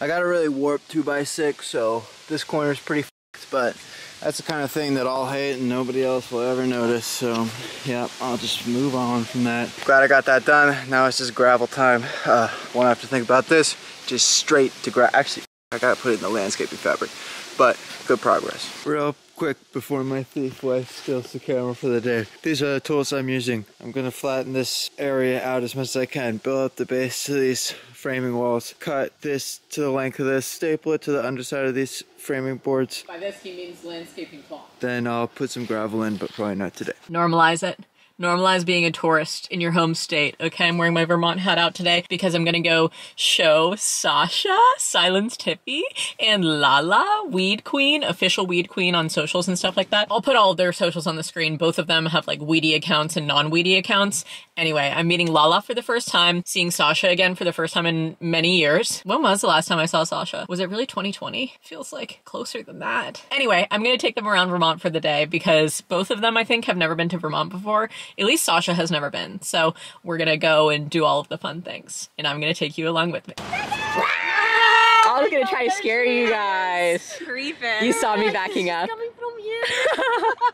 I got a really warped 2x6, so this corner is pretty fucked, but that's the kind of thing that I'll hate and nobody else will ever notice. So yeah, I'll just move on from that. Glad I got that done. Now it's just gravel time. Won't have to think about this. Just straight to gravel. Actually, I gotta put it in the landscaping fabric. But good progress. Real quick before my thief wife steals the camera for the day. These are the tools I'm using. I'm gonna flatten this area out as much as I can, build up the base of these framing walls, cut this to the length of this, staple it to the underside of these framing boards. By this he means landscaping cloth. Then I'll put some gravel in, but probably not today. Normalize it. Normalize being a tourist in your home state, okay? I'm wearing my Vermont hat out today because I'm gonna go show Sasha, SilencedHippie, and Lala, Weed Queen, official Weed Queen on socials and stuff like that. I'll put all their socials on the screen. Both of them have like weedy accounts and non-weedy accounts. Anyway, I'm meeting Lala for the first time, seeing Sasha again for the first time in many years. When was the last time I saw Sasha? Was it really 2020? Feels like closer than that. Anyway, I'm gonna take them around Vermont for the day because both of them, I think, have never been to Vermont before. At least Sasha has never been, so we're gonna go and do all of the fun things, and I'm gonna take you along with me. I was gonna try to scare you guys. Creeping. You saw me backing up. Coming from you.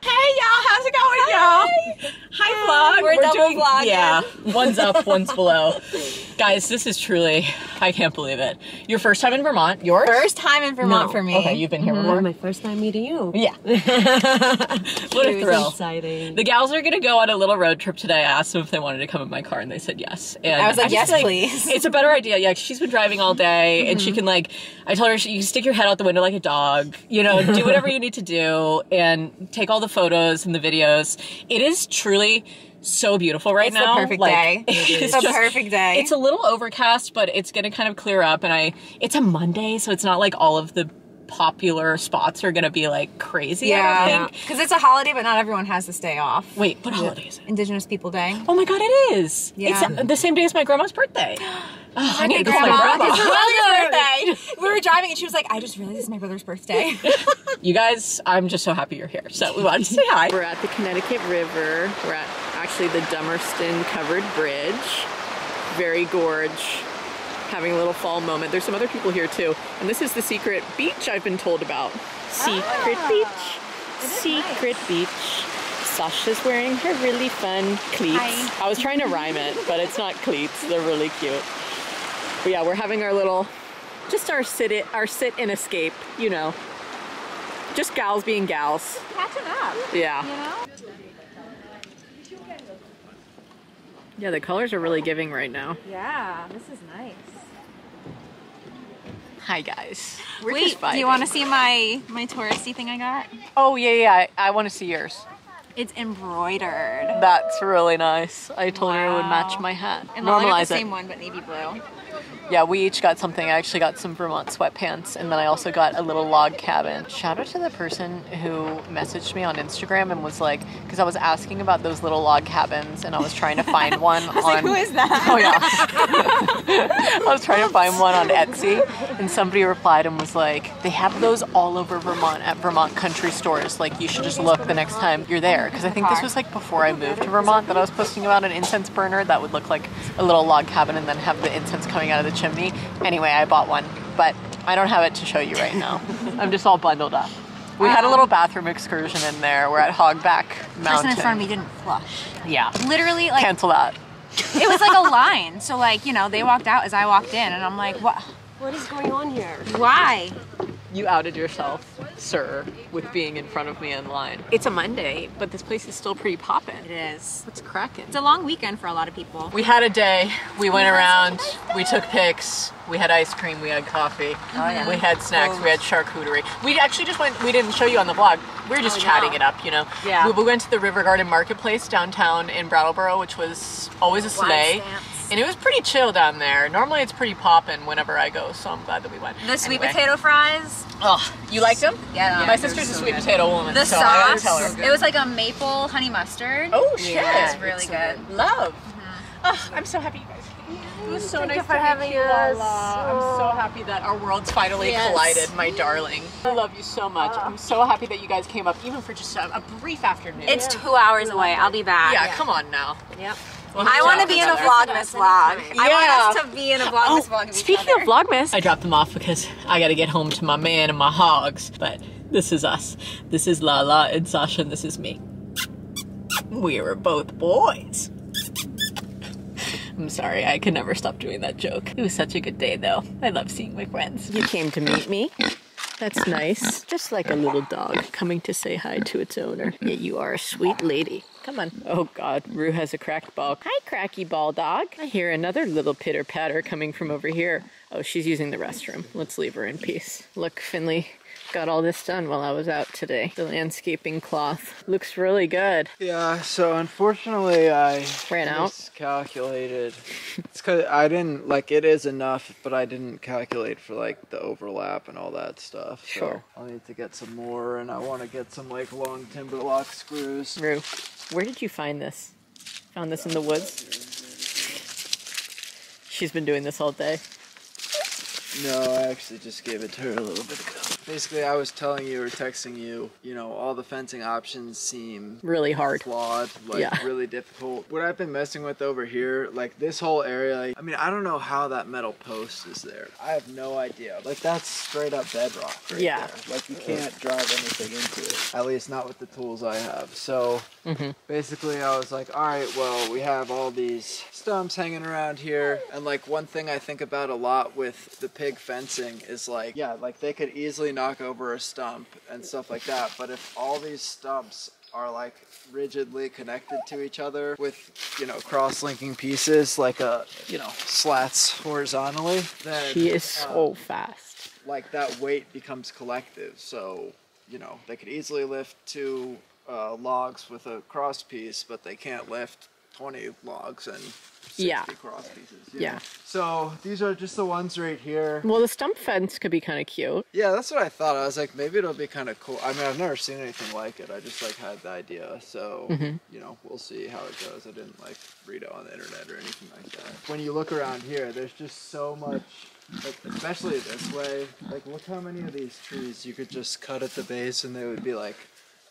Hey y'all, how's it going, y'all? Hi vlog. We're double vlogging. Yeah, one's up, one's below. Guys, this is truly I can't believe it. Your first time in Vermont. Yours? First time in Vermont for me. Okay, you've been here before. My first time meeting you. Yeah. What a thrill. Exciting. The gals are going to go on a little road trip today. I asked them if they wanted to come in my car, and they said yes. And I was like, yes, please. It's a better idea. Yeah, she's been driving all day, and she can, like, I told her, you can stick your head out the window like a dog, you know, do whatever you need to do, and take all the photos and the videos. It is truly so beautiful right now. It's the perfect day. It's the perfect day. It's a little overcast, but it's going to kind of clear up. And it's a Monday, so it's not like all of the popular spots are going to be like crazy. Yeah. I don't think. Because it's a holiday, but not everyone has this day off. Wait, what holiday is it? Indigenous People Day. Oh my God, it is. Yeah. It's the same day as my grandma's birthday. Oh, I need to call my grandma. It's my brother's birthday. We were driving and she was like, I just realized it's my brother's birthday. You guys, I'm just so happy you're here. So we wanted to say hi. We're at the Connecticut River. We're at actually the Dummerston Covered Bridge. Very gorge. Having a little fall moment. There's some other people here too. And this is the secret beach I've been told about. Secret beach. Secret beach. Sasha's wearing her really fun cleats. I was trying to rhyme it, but it's not cleats. They're really cute. But yeah, we're having our little, just our sit and escape, you know. Just gals being gals. Just catching up. Yeah. You know? Yeah, the colors are really giving right now. Yeah, this is nice. Hi guys. Wait, do you want to see my touristy thing I got? Oh yeah, I want to see yours. It's embroidered. That's really nice. I told her it would match my hat. And Normalize got the same one, but navy blue. Yeah, we each got something. I actually got some Vermont sweatpants, and then I also got a little log cabin. Shout out to the person who messaged me on Instagram and was like, because I was asking about those little log cabins, and I was trying to find one. I was like, who is that? Oh yeah. I was trying to find one on Etsy, and somebody replied and was like, they have those all over Vermont at Vermont country stores. Like, you should just look the next time you're there, because I think this was like before I moved to Vermont that I was posting about an incense burner that would look like a little log cabin and then have the incense coming out of the chimney. Anyway, I bought one, but I don't have it to show you right now. I'm just all bundled up. We had a little bathroom excursion in there. We're at Hogback Mountain. The person in front of me didn't flush. Yeah. Literally, like, cancel that. It was like a line. So, like, you know, they walked out as I walked in, and I'm like, what? What is going on here? Why? You outed yourself, sir, with being in front of me in line. It's a Monday, but this place is still pretty poppin'. It is. It's cracking. It's a long weekend for a lot of people. We had a day. We went around. We took pics. We had ice cream. We had coffee. Oh, yeah. We had snacks. We had charcuterie. We actually just went, we didn't show you on the vlog. We were just chatting it up, you know. Yeah. We went to the River Garden Marketplace downtown in Brattleboro, which was always a sleigh. And it was pretty chill down there. Normally it's pretty poppin' whenever I go, so I'm glad that we went. The sweet potato fries. Oh, you liked them? Yeah. My sister's a sweet potato woman. The sauce. It was like a maple honey mustard. Oh shit! Yeah, it's really good. Love. Oh, I'm so happy you guys came. It was so nice to have you, Lala. I'm so happy that our worlds finally collided, my darling. I love you so much. I'm so happy that you guys came up, even for just a brief afternoon. It's 2 hours away. I'll be back. Yeah, come on now. Yep. Well, I want to be in a Vlogmas vlog. Yeah. I want us to be in a Vlogmas vlog. Speaking of Vlogmas, I dropped them off because I got to get home to my man and my hogs. But this is us. This is Lala and Sasha, and this is me. We were both boys. I'm sorry, I can never stop doing that joke. It was such a good day, though. I love seeing my friends. You came to meet me. That's nice. Just like a little dog coming to say hi to its owner. Yeah, you are a sweet lady. Come on. Oh God, Rue has a cracked ball. Hi, cracky ball dog. I hear another little pitter patter coming from over here. Oh, she's using the restroom. Let's leave her in peace. Look, Finley got all this done while I was out today. The landscaping cloth looks really good. Yeah, so unfortunately I ran out. Miscalculated. It's because I didn't, like, it is enough, but I didn't calculate for like the overlap and all that stuff. Sure. So I'll need to get some more, and I want to get some like long timberlock screws. Rue, where did you find this? Found this in the woods? She's been doing this all day. No, I actually just gave it to her a little bit ago. Basically, I was telling you or texting you, you know, all the fencing options seem really hard, flawed, like really difficult. What I've been messing with over here, like this whole area, like, I mean, I don't know how that metal post is there. I have no idea. Like that's straight up bedrock right there. Like you can't drive anything into it, at least not with the tools I have. So basically I was like, all right, well, we have all these stumps hanging around here. And like one thing I think about a lot with the pig fencing is like, yeah, like they could easily knock over a stump and stuff like that. But if all these stumps are like rigidly connected to each other with, you know, cross-linking pieces, like a, you know, slats horizontally, then she is so fast. Like that weight becomes collective. So, you know, they could easily lift two logs with a cross piece, but they can't lift 20 logs and 60 cross pieces. Yeah. So these are just the ones right here. Well, the stump fence could be kind of cute. Yeah, that's what I thought. I was like, maybe it'll be kind of cool. I mean, I've never seen anything like it. I just like had the idea. So, you know, we'll see how it goes. I didn't like read it on the internet or anything like that. When you look around here, there's just so much, like, especially this way. Like, look how many of these trees you could just cut at the base and they would be like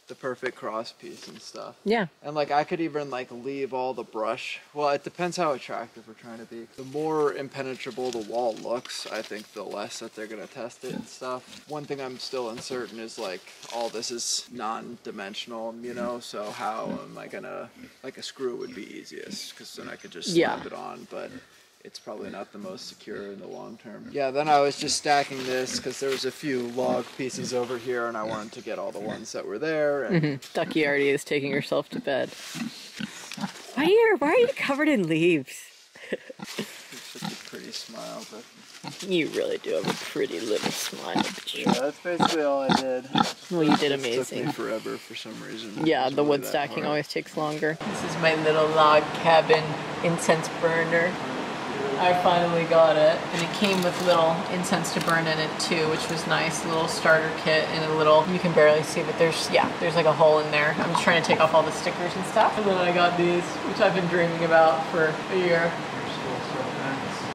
the perfect cross piece and stuff. Yeah. And like I could even like leave all the brush. Well, it depends how attractive we're trying to be. The more impenetrable the wall looks, I think the less that they're gonna test it and stuff. One thing I'm still uncertain is like all this is non-dimensional, you know, so how am I gonna, like a screw would be easiest because then I could just slap it on, but it's probably not the most secure in the long term. Yeah, then I was just stacking this because there was a few log pieces over here and I wanted to get all the ones that were there. And Ducky already is taking herself to bed. Why are you covered in leaves? It's such a pretty smile, but... You really do have a pretty little smile. Yeah, that's basically all I did. Well, you did amazing. It took me forever for some reason. Yeah, the wood stacking always takes longer. This is my little log cabin incense burner. I finally got it, and it came with little incense to burn in it too, which was nice. A little starter kit and a little, you can barely see, but there's, yeah, there's like a hole in there. I'm just trying to take off all the stickers and stuff. And then I got these, which I've been dreaming about for a year.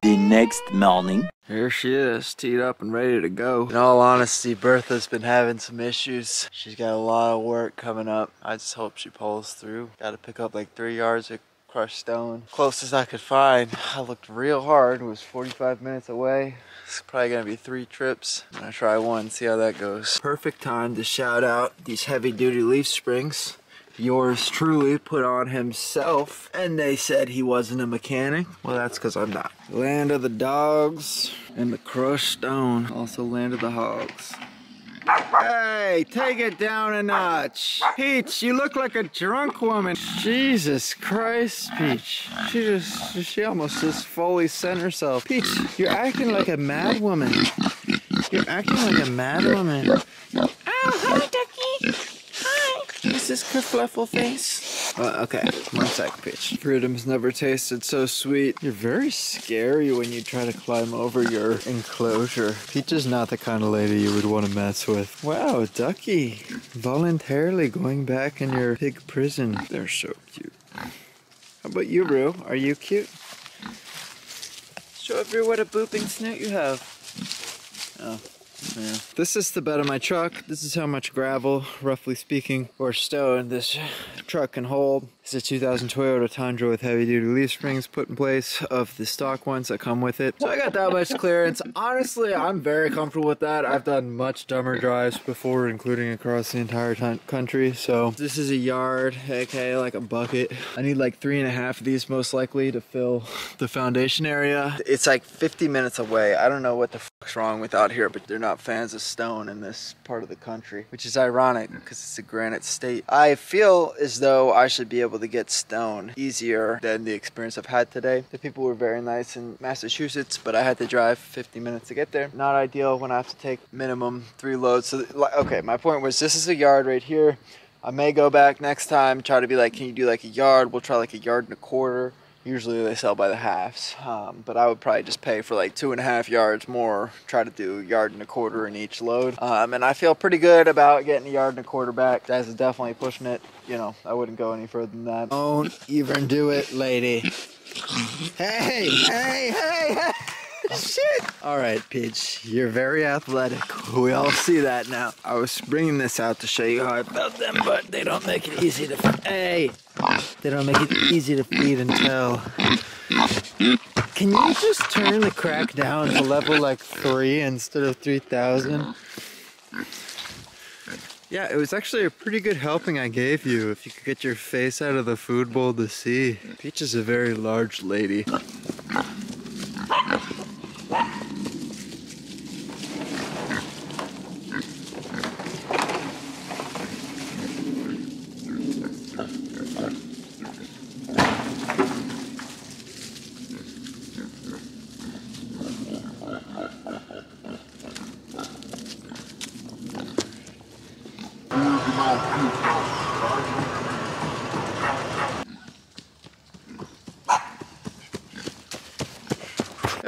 The next morning. Here she is, teed up and ready to go. In all honesty, Bertha's been having some issues. She's got a lot of work coming up. I just hope she pulls through. Got to pick up like 3 yards of crushed stone. Closest I could find, I looked real hard, it was 45 minutes away. It's probably gonna be 3 trips. I'm gonna try one, see how that goes. Perfect time to shout out these heavy duty leaf springs. Yours truly put on himself, and they said he wasn't a mechanic. Well, that's because I'm not. Land of the dogs and the crushed stone. Also land of the hogs. Hey, take it down a notch. Peach, you look like a drunk woman. Jesus Christ, Peach. She almost just fully sent herself. Peach, you're acting like a mad woman. You're acting like a mad woman. Oh, hi, Ducky. Hi. This is Kerfluffle Face. Okay, one sec, Peach. Freedom's never tasted so sweet. You're very scary when you try to climb over your enclosure. Peach is not the kind of lady you would want to mess with. Wow, Ducky, voluntarily going back in your pig prison. They're so cute. How about you, Roo? Are you cute? Show everyone what a booping snoot you have. Oh. Yeah. This is the bed of my truck. This is how much gravel, roughly speaking, or stone this truck can hold. It's a 2000 Toyota Tundra with heavy-duty leaf springs put in place of the stock ones that come with it. So I got that much clearance. Honestly, I'm very comfortable with that. I've done much dumber drives before, including across the entire country. So this is a yard, aka like a bucket. I need like 3.5 of these most likely to fill the foundation area. It's like 50 minutes away. I don't know what the fuck's wrong with out here, but they're not fans of stone in this part of the country, which is ironic because it's a granite state. I feel as though I should be able to get stone easier than the experience I've had today. The people were very nice in Massachusetts, but I had to drive 50 minutes to get there. Not ideal when I have to take minimum 3 loads. So, okay, my point was this is a yard right here. I may go back next time, try to be like, can you do like a yard? We'll try like a 1.25 yards. Usually they sell by the halves, but I would probably just pay for like 2.5 yards more, try to do 1.25 yards in each load. And I feel pretty good about getting 1.25 yards back. Guys is definitely pushing it. You know, I wouldn't go any further than that. Don't even do it, lady. Hey, hey, hey, hey. Shit! All right, Peach, you're very athletic. We all see that now. I was bringing this out to show you how I felt them, but they don't make it easy to... Hey! They don't make it easy to feed and tell. Can you just turn the crack down to level like 3 instead of 3,000? Yeah, it was actually a pretty good helping I gave you, if you could get your face out of the food bowl to see. Peach is a very large lady.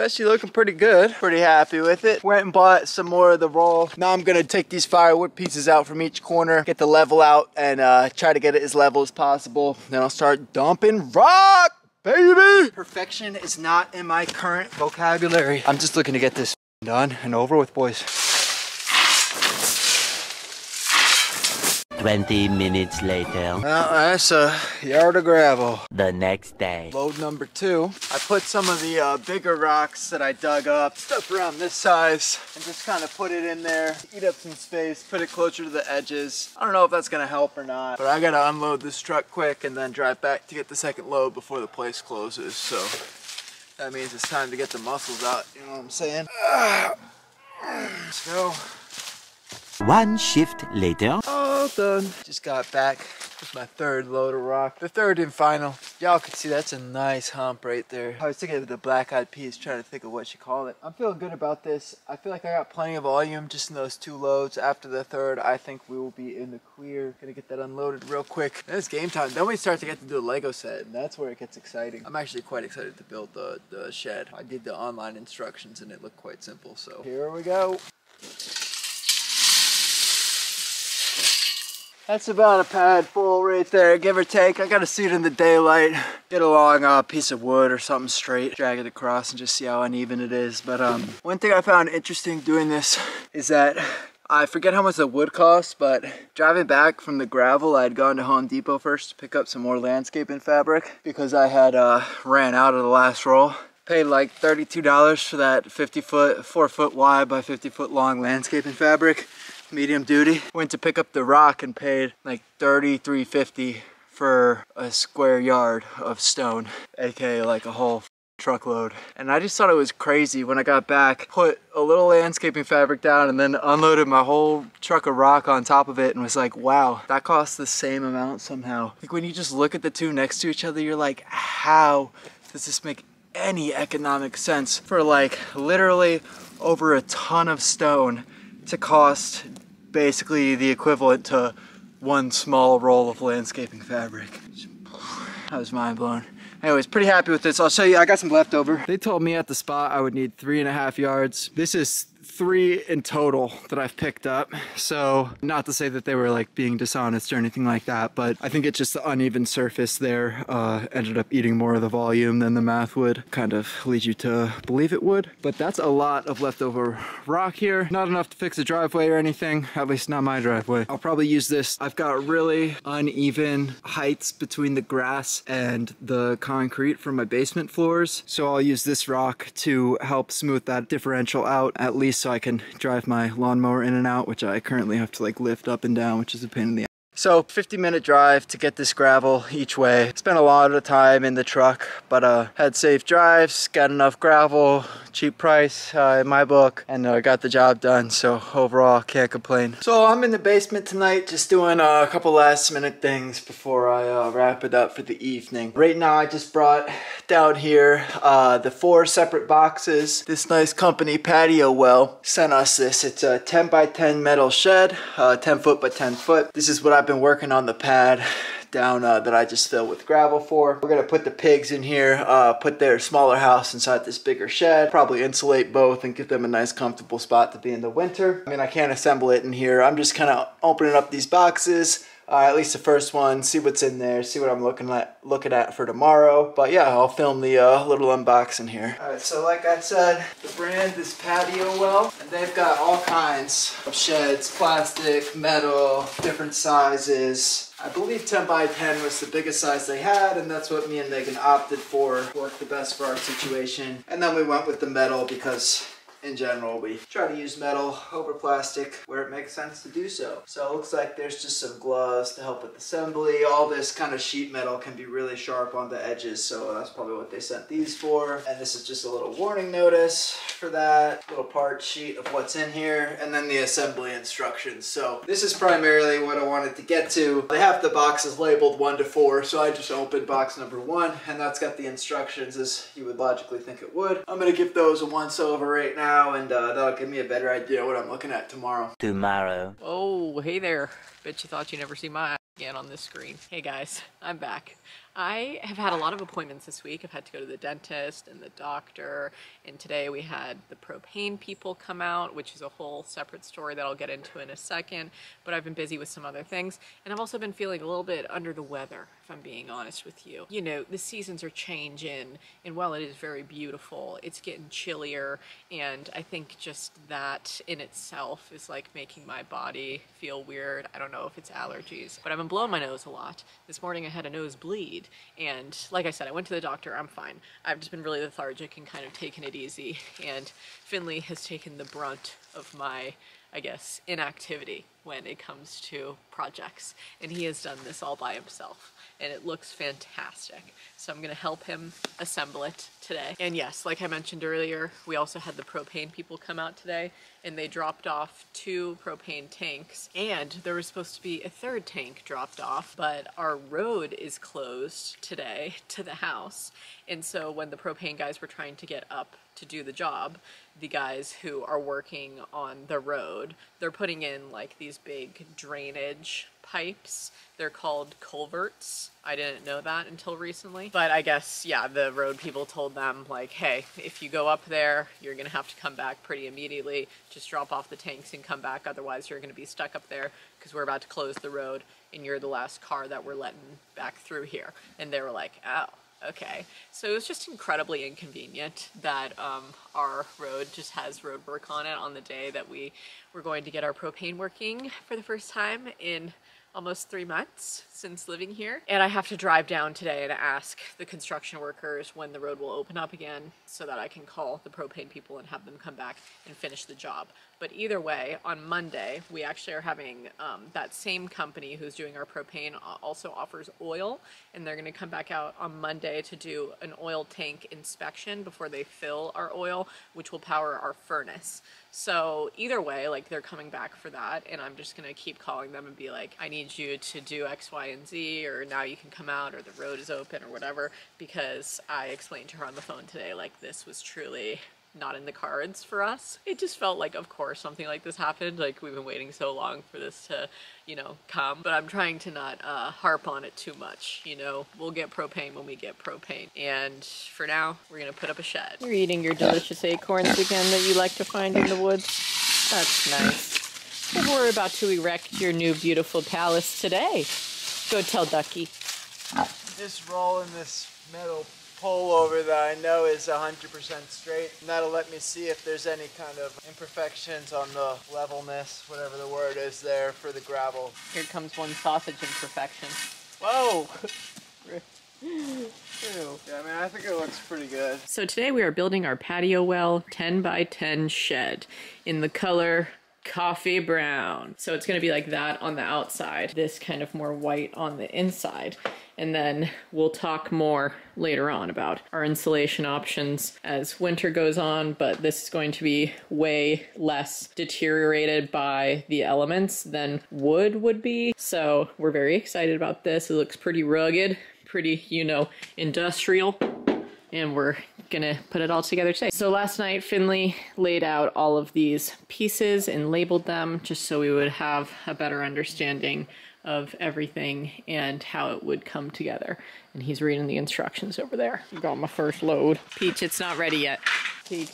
Actually looking pretty good. Pretty happy with it. Went and bought some more of the roll. Now I'm gonna take these firewood pieces out from each corner, get the level out, and try to get it as level as possible. Then I'll start dumping rock, baby! Perfection is not in my current vocabulary. I'm just looking to get this done and over with, boys. 20 minutes later. Well, that's a yard of gravel. The next day. Load number 2. I put some of the bigger rocks that I dug up, stuff around this size, and just kind of put it in there, eat up some space, put it closer to the edges. I don't know if that's gonna help or not, but I gotta unload this truck quick and then drive back to get the second load before the place closes, so that means it's time to get the muscles out, you know what I'm saying? Let's go. One shift later. All done. Just got back with my 3rd load of rock. The 3rd and final. Y'all can see that's a nice hump right there. I was thinking of the black-eyed peas, trying to think of what she called it. I'm feeling good about this. I feel like I got plenty of volume just in those 2 loads. After the 3rd, I think we will be in the clear. Gonna get that unloaded real quick. Then it's game time. Then we start to get to do a Lego set, and that's where it gets exciting. I'm actually quite excited to build the shed. I did the online instructions, and it looked quite simple, so here we go. That's about a pad full right there, give or take. I gotta see it in the daylight. Get a long piece of wood or something straight, drag it across and just see how uneven it is. But one thing I found interesting doing this is that I forget how much the wood costs, but driving back from the gravel, I had gone to Home Depot first to pick up some more landscaping fabric because I had ran out of the last roll. Paid like $32 for that 4 foot wide by 50 foot long landscaping fabric. Medium duty. Went to pick up the rock and paid like $33.50 for a square yard of stone, aka like a whole truckload. And I just thought it was crazy when I got back, put a little landscaping fabric down and then unloaded my whole truck of rock on top of it and was like, wow, that costs the same amount somehow. Like when you just look at the 2 next to each other, you're like, how does this make any economic sense for like literally over a ton of stone to cost basically the equivalent to 1 small roll of landscaping fabric. I was mind blown. Anyways, pretty happy with this. I'll show you, I got some leftover. They told me at the spot I would need 3.5 yards. This is 3 in total that I've picked up. So not to say that they were like being dishonest or anything like that, but I think it's just the uneven surface there ended up eating more of the volume than the math would kind of lead you to believe it would. But that's a lot of leftover rock here. Not enough to fix a driveway or anything, at least not my driveway. I'll probably use this. I've got really uneven heights between the grass and the concrete from my basement floors. So I'll use this rock to help smooth that differential out at least so I can drive my lawnmower in and out, which I currently have to like lift up and down, which is a pain in the ass. So 50-minute drive to get this gravel each way. Spent a lot of time in the truck, but had safe drives, got enough gravel, cheap price in my book, and got the job done. So overall, can't complain. So I'm in the basement tonight, just doing a couple last minute things before I wrap it up for the evening. Right now, I just brought down here the 4 separate boxes. This nice company, Patiowell, sent us this. It's a 10 by 10 metal shed, 10 foot by 10 foot. This is what I've been working on the pad down that I just filled with gravel for. We're gonna put the pigs in here, put their smaller house inside this bigger shed, probably insulate both and give them a nice comfortable spot to be in the winter. I mean, I can't assemble it in here. I'm just kind of opening up these boxes, at least the first one, see what's in there, see what I'm looking at for tomorrow. But yeah, I'll film the little unboxing here. All right, so like I said, the brand is Patiowell, and they've got all kinds of sheds, plastic, metal, different sizes. I believe 10 by 10 was the biggest size they had, and that's what me and Meghan opted for. Worked the best for our situation. And then we went with the metal because in general, we try to use metal over plastic where it makes sense to do so. So it looks like there's just some gloves to help with assembly. All this kind of sheet metal can be really sharp on the edges, so that's probably what they sent these for. And this is just a little warning notice for that. Little part sheet of what's in here, and then the assembly instructions. So this is primarily what I wanted to get to. They have the boxes labeled 1 to 4, so I just opened box number 1, and that's got the instructions as you would logically think it would. I'm gonna give those a once over right now, and that'll give me a better idea what I'm looking at tomorrow. Oh, hey there. Bet you thought you'd never see my ass again on this screen. Hey guys, I'm back. I have had a lot of appointments this week. I've had to go to the dentist and the doctor, and today we had the propane people come out, which is a whole separate story that I'll get into in a second, but I've been busy with some other things, and I've also been feeling a little bit under the weather, if I'm being honest with you. You know, the seasons are changing, and while it is very beautiful, it's getting chillier, and I think just that in itself is like making my body feel weird. I don't know if it's allergies, but I've been blowing my nose a lot. This morning I had a nosebleed. And like I said, I went to the doctor, I'm fine. I've just been really lethargic and kind of taking it easy. And Finley has taken the brunt of my, I guess, inactivity when it comes to projects. And he has done this all by himself. And it looks fantastic. So I'm gonna help him assemble it today. And yes, like I mentioned earlier, we also had the propane people come out today, and they dropped off 2 propane tanks, and there was supposed to be a 3rd tank dropped off, but our road is closed today to the house. And so when the propane guys were trying to get up to do the job, the guys who are working on the road, they're putting in like these big drainage pipes. They're called culverts. I didn't know that until recently, but I guess, yeah, the road people told them like, hey, if you go up there, you're gonna have to come back pretty immediately. Just drop off the tanks and come back, otherwise you're gonna be stuck up there because we're about to close the road and you're the last car that we're letting back through here. And they were like, oh, okay. So it was just incredibly inconvenient that our road just has road work on it on the day that we were going to get our propane working for the first time in almost 3 months since living here. And I have to drive down today and ask the construction workers when the road will open up again so that I can call the propane people and have them come back and finish the job. But either way, on Monday, we actually are having that same company who's doing our propane also offers oil, and they're gonna come back out on Monday to do an oil tank inspection before they fill our oil, which will power our furnace. So either way, like, they're coming back for that, and I'm just gonna keep calling them and be like, I need you to do X, Y, and Z, or now you can come out, or the road is open, or whatever, because I explained to her on the phone today, like, this was truly not in the cards for us. It just felt like, of course, something like this happened. Like, we've been waiting so long for this to, you know, come. But I'm trying to not harp on it too much, you know. We'll get propane when we get propane. And for now, we're gonna put up a shed. You're eating your delicious acorns again that you like to find in the woods. That's nice. But we're about to erect your new beautiful palace today. Go tell Ducky. Just rolling this metal pole over that I know is 100% straight, and that'll let me see if there's any kind of imperfections on the levelness, whatever the word is there, for the gravel. Here comes one sausage imperfection. Whoa! Ew. Yeah, I mean, I think it looks pretty good. So today we are building our Patiowell 10 by 10 shed in the color coffee brown. So it's gonna be like that on the outside, this kind of more white on the inside. And then we'll talk more later on about our insulation options as winter goes on, but this is going to be way less deteriorated by the elements than wood would be. So we're very excited about this. It looks pretty rugged, pretty, you know, industrial. And we're gonna put it all together today. So last night, Finley laid out all of these pieces and labeled them just so we would have a better understanding of everything and how it would come together. And he's reading the instructions over there. Got my first load. Peach, it's not ready yet. Peach.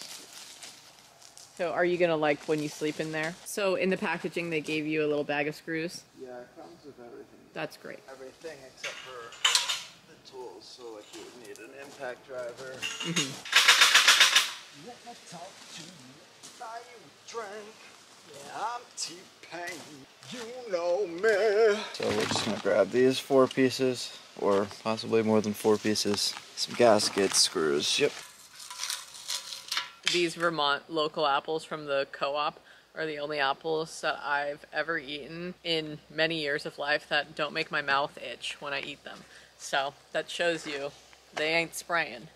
So are you gonna like when you sleep in there? So in the packaging, they gave you a little bag of screws? Yeah. Yeah, it comes with everything. That's great. Everything except for the tools. So, like, you would need an impact driver. Mm-hmm. Let me talk to you. Buy you a drink. Yeah, I'm T-Pain. You know me. So we're just gonna grab these 4 pieces, or possibly more than 4 pieces. Some gaskets, screws. Yep. These Vermont local apples from the co-op are the only apples that I've ever eaten in many years of life that don't make my mouth itch when I eat them. So that shows you they ain't spraying.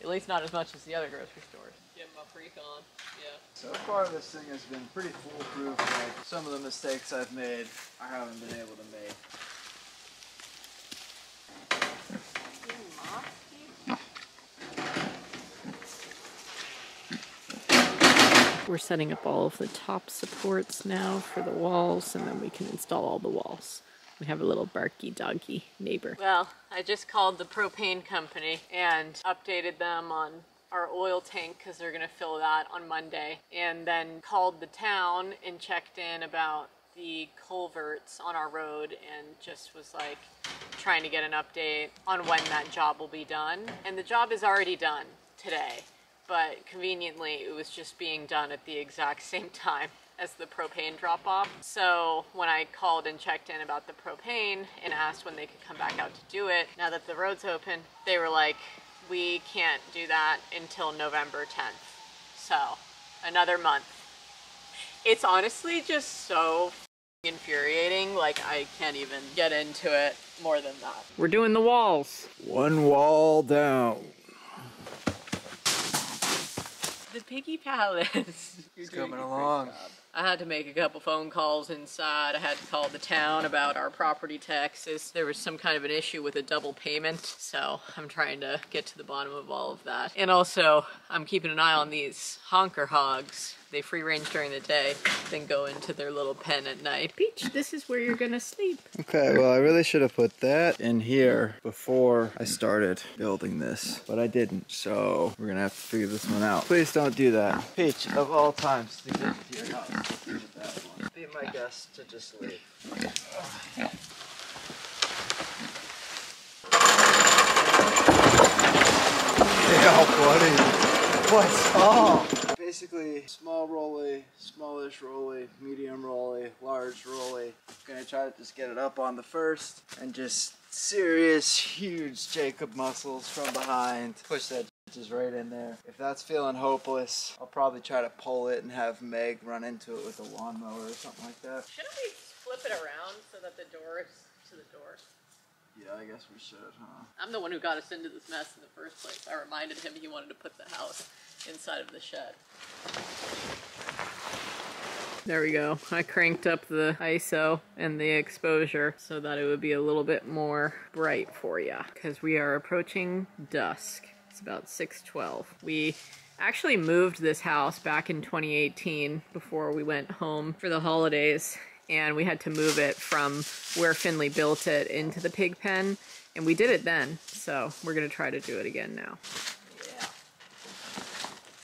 At least not as much as the other grocery stores. Get my freak on, yeah. So far this thing has been pretty foolproof. Like, some of the mistakes I've made, I haven't been able to make. We're setting up all of the top supports now for the walls, and then we can install all the walls. We have a little barky doggy neighbor. Well, I just called the propane company and updated them on our oil tank because they're going to fill that on Monday. And then called the town and checked in about the culverts on our road and just was like trying to get an update on when that job will be done. And the job is already done today. But conveniently, it was just being done at the exact same time as the propane drop-off. So when I called and checked in about the propane and asked when they could come back out to do it, now that the road's open, they were like, we can't do that until November 10th. So another month. It's honestly just so infuriating. Like, I can't even get into it more than that. We're doing the walls. One wall down. The Piggy Palace. It's coming along. I had to make a couple phone calls inside. I had to call the town about our property taxes. There was some kind of an issue with a double payment, so I'm trying to get to the bottom of all of that. And also, I'm keeping an eye on these honker hogs. They free range during the day, then go into their little pen at night. Peach, this is where you're gonna sleep. Okay, well, I really should have put that in here before I started building this, but I didn't, so we're gonna have to figure this one out. Please don't do that. Peach, of all times, to get to your house, you did that one. Be my guest to just leave. Yeah, buddy. What's up? Basically, small rolly, smallish rolly, medium rolly, large rolly. I'm gonna try to just get it up on the first and just serious, huge Jacob muscles from behind. Push that just right in there. If that's feeling hopeless, I'll probably try to pull it and have Meg run into it with a lawnmower or something like that. Shouldn't we flip it around so that the door is to the door? Yeah, I guess we should, huh? I'm the one who got us into this mess in the first place. I reminded him he wanted to put the house inside of the shed. There we go. I cranked up the ISO and the exposure so that it would be a little bit more bright for you, because we are approaching dusk. It's about 6:12. We actually moved this house back in 2018 before we went home for the holidays. And we had to move it from where Finley built it into the pig pen, and we did it then, so we're gonna try to do it again now. Yeah,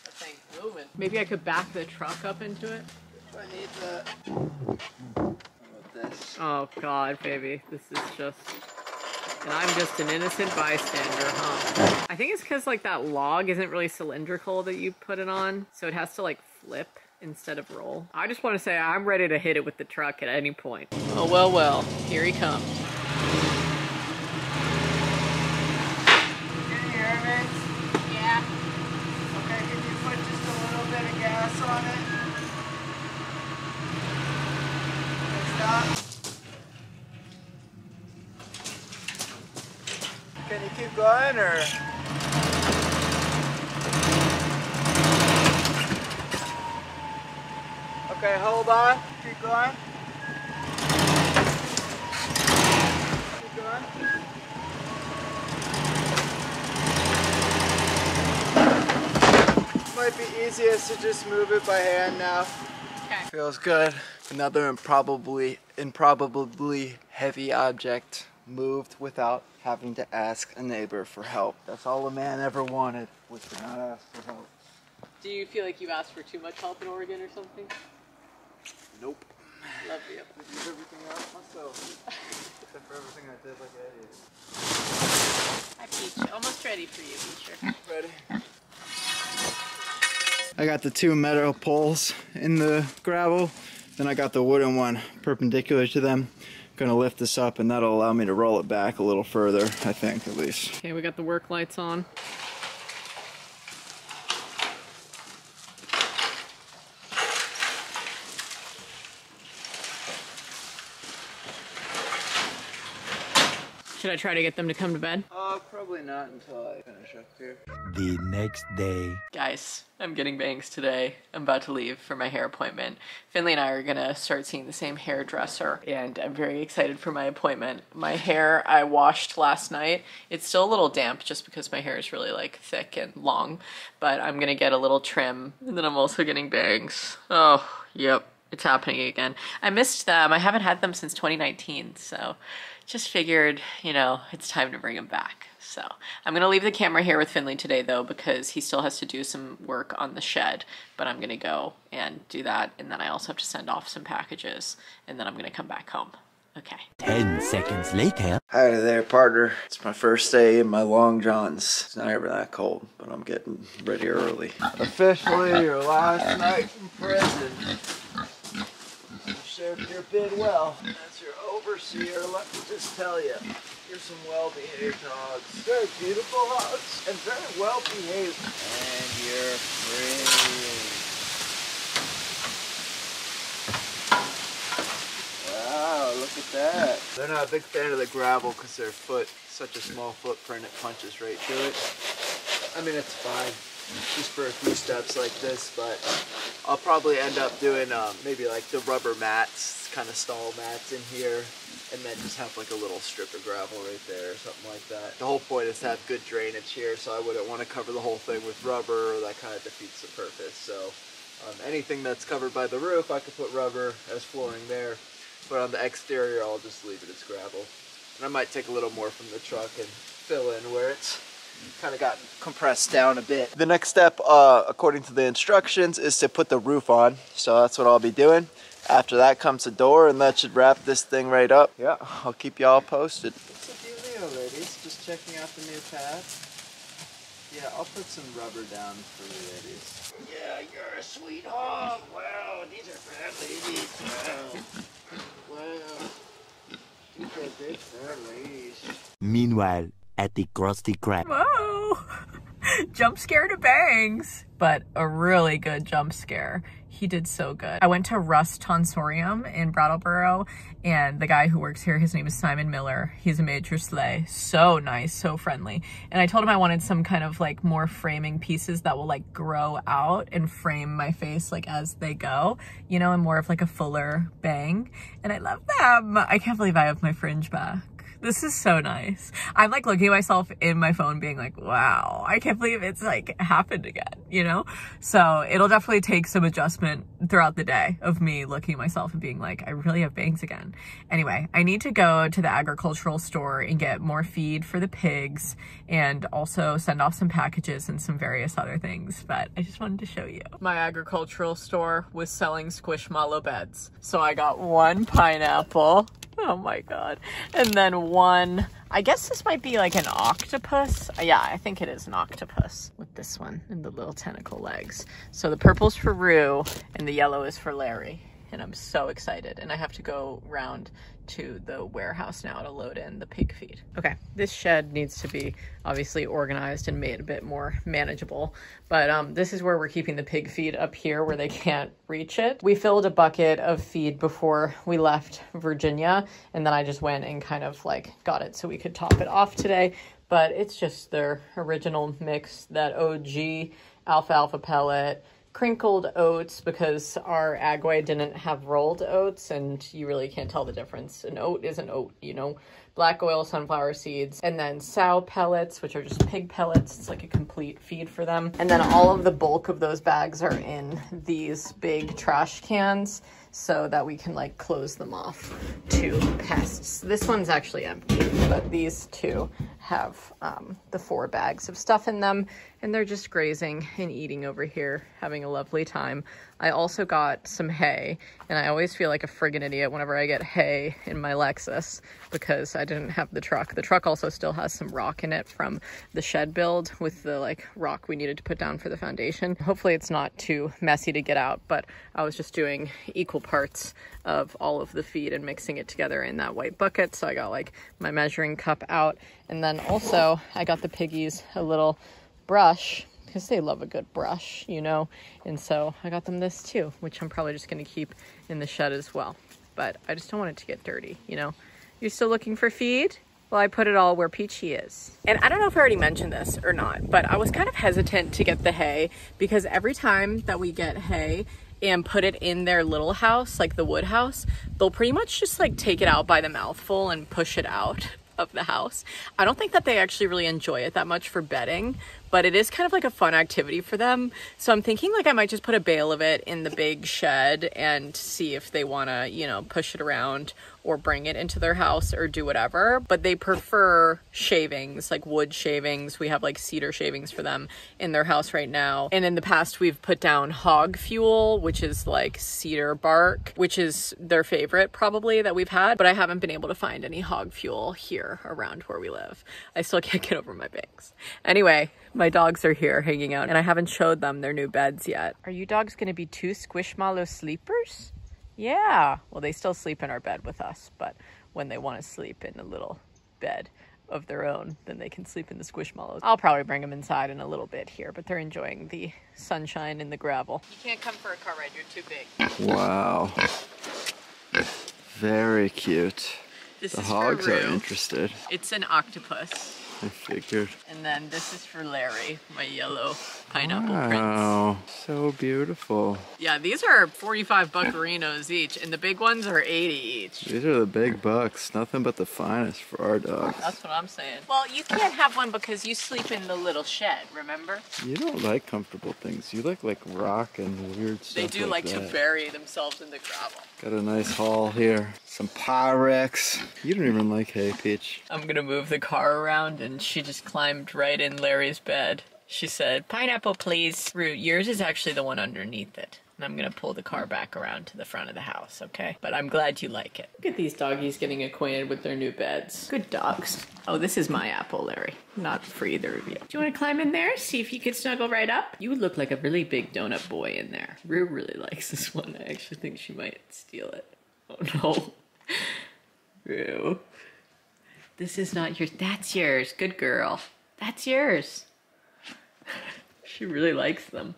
that thing's moving. Maybe I could back the truck up into it. I need that. How about this? Oh God, baby, this is just, and I'm just an innocent bystander, huh? I think it's because like that log isn't really cylindrical that you put it on, so it has to like flip instead of roll. I just want to say I'm ready to hit it with the truck at any point. Oh, well, well, here he comes. Can you hear it? Yeah. Okay, can you put just a little bit of gas on it? Stop. Can you keep going, or? Okay, hold on. Keep going. Keep going. Might be easiest to just move it by hand now. Okay. Feels good. Another improbably heavy object moved without having to ask a neighbor for help. That's all a man ever wanted, was to not ask for help. Do you feel like you asked for too much help in Oregon or something? Nope. Love you. Did you do everything else? so. Except for everything I did like an idiot. Hi, Peach. Almost ready for you, Peacher. Ready. I got the two metal poles in the gravel, then I got the wooden one perpendicular to them. Gonna lift this up and that'll allow me to roll it back a little further, I think, at least. Okay, we got the work lights on. Should I try to get them to come to bed? Probably not until I finish up here. The next day. Guys, I'm getting bangs today. I'm about to leave for my hair appointment. Finley and I are gonna start seeing the same hairdresser, and I'm very excited for my appointment. My hair I washed last night. It's still a little damp just because my hair is really like thick and long, but I'm gonna get a little trim, and then I'm also getting bangs. Oh, yep, it's happening again. I missed them. I haven't had them since 2019, so. Just figured, you know, it's time to bring him back. So I'm gonna leave the camera here with Finley today though, because he still has to do some work on the shed, but I'm gonna go and do that. And then I also have to send off some packages, and then I'm gonna come back home. Okay. 10 seconds later. Hi there, partner. It's my first day in my long johns. It's not ever that cold, but I'm getting ready early. Officially your last night in prison. Served your bid well. That's your overseer. Let me just tell you, you're some well-behaved hogs. Very beautiful hogs and very well-behaved. And you're free. Wow, look at that. They're not a big fan of the gravel because their foot, such a small footprint, it punches right through it. I mean, it's fine. Just for a few steps like this, but I'll probably end up doing maybe like the rubber mats, kind of stall mats in here, and then just have like a little strip of gravel right there or something like that. The whole point is to have good drainage here, so I wouldn't want to cover the whole thing with rubber, or that kind of defeats the purpose. So anything that's covered by the roof, I could put rubber as flooring there, but on the exterior, I'll just leave it as gravel. And I might take a little more from the truck and fill in where it's kind of got compressed down a bit. The next step, according to the instructions, is to put the roof on. So that's what I'll be doing. After that comes the door, and that should wrap this thing right up. Yeah, I'll keep y'all posted. What's the deal, ladies? Just checking out the new path. Yeah, I'll put some rubber down for the ladies. Yeah, you're a sweet hog. Wow, these are bad ladies. Wow. Wow. These are big bad ladies. Meanwhile, at the Krusty Krab. Whoa! Jump scare to bangs, but a really good jump scare. He did so good. I went to Rust Tonsorium in Brattleboro, and the guy who works here, his name is Simon Miller. He's a major sleigh. So nice, so friendly. And I told him I wanted some kind of like more framing pieces that will like grow out and frame my face like as they go, you know, and more of like a fuller bang. And I love them. I can't believe I have my fringe back. This is so nice. I'm like looking at myself in my phone being like, wow, I can't believe it's like happened again, you know? So it'll definitely take some adjustment throughout the day of me looking at myself and being like, I really have bangs again. Anyway, I need to go to the agricultural store and get more feed for the pigs and also send off some packages and some various other things, but I just wanted to show you. My agricultural store was selling squishmallow beds. So I got one pineapple. Oh my God. And then one, I guess this might be like an octopus. Yeah, I think it is an octopus with this one and the little tentacle legs. So the purple's for Rue and the yellow is for Larry. And I'm so excited. And I have to go round to the warehouse now to load in the pig feed. Okay, this shed needs to be obviously organized and made a bit more manageable. But this is where we're keeping the pig feed up here where they can't reach it. We filled a bucket of feed before we left Virginia. And then I just went and kind of like got it so we could top it off today. But it's just their original mix, that OG alfalfa pellet, crinkled oats, because our Agway didn't have rolled oats and you really can't tell the difference. An oat is an oat, you know, black oil, sunflower seeds, and then sow pellets, which are just pig pellets. It's like a complete feed for them. And then all of the bulk of those bags are in these big trash cans so that we can like close them off to pests. This one's actually empty, but these two have the 4 bags of stuff in them, and they're just grazing and eating over here, having a lovely time. I also got some hay, and I always feel like a friggin' idiot whenever I get hay in my Lexus because I didn't have the truck. The truck also still has some rock in it from the shed build with the like rock we needed to put down for the foundation. Hopefully it's not too messy to get out, but I was just doing equal parts of all of the feed and mixing it together in that white bucket. So I got like my measuring cup out, and then also I got the piggies a little brush because they love a good brush, you know, and so I got them this too, which I'm probably just going to keep in the shed as well, but I just don't want it to get dirty, you know. You're still looking for feed? Well, I put it all where Peachy is. And I don't know if I already mentioned this or not, but I was kind of hesitant to get the hay because every time that we get hay and put it in their little house, like the wood house, they'll pretty much just like take it out by the mouthful and push it out of the house. I don't think that they actually really enjoy it that much for bedding, but it is kind of like a fun activity for them. So I'm thinking like I might just put a bale of it in the big shed and see if they want to, you know, push it around or bring it into their house or do whatever. But they prefer shavings, like wood shavings. We have like cedar shavings for them in their house right now. And in the past we've put down hog fuel, which is like cedar bark, which is their favorite probably that we've had, but I haven't been able to find any hog fuel here around where we live. I still can't get over my banks. Anyway, my dogs are here hanging out and I haven't showed them their new beds yet. Are you dogs gonna be 2 squishmallow sleepers? Yeah, well, they still sleep in our bed with us, but when they want to sleep in a little bed of their own, then they can sleep in the squishmallows. I'll probably bring them inside in a little bit here, but they're enjoying the sunshine and the gravel. You can't come for a car ride, you're too big. Wow. Very cute. The hogs are interested. It's an octopus. I figured. And then this is for Larry, my yellow pineapple prince. Wow, so beautiful. Yeah, these are 45 buckarinos each, and the big ones are 80 each. These are the big bucks, nothing but the finest for our dogs. That's what I'm saying. Well, you can't have one because you sleep in the little shed, remember? You don't like comfortable things. You like rock and weird stuff. They do like to bury themselves in the gravel. Got a nice haul here. Some Pyrex. You don't even like hay, Peach. I'm going to move the car around, and she just climbed right in Larry's bed. She said, "Pineapple, please." Root, yours is actually the one underneath it. And I'm going to pull the car back around to the front of the house, okay? But I'm glad you like it. Look at these doggies getting acquainted with their new beds. Good dogs. Oh, this is my apple, Larry. Not for either of you. Do you want to climb in there? See if you could snuggle right up? You would look like a really big donut boy in there. Rue really likes this one. I actually think she might steal it. Oh, no. Rue. This is not yours. That's yours. Good girl. That's yours. She really likes them.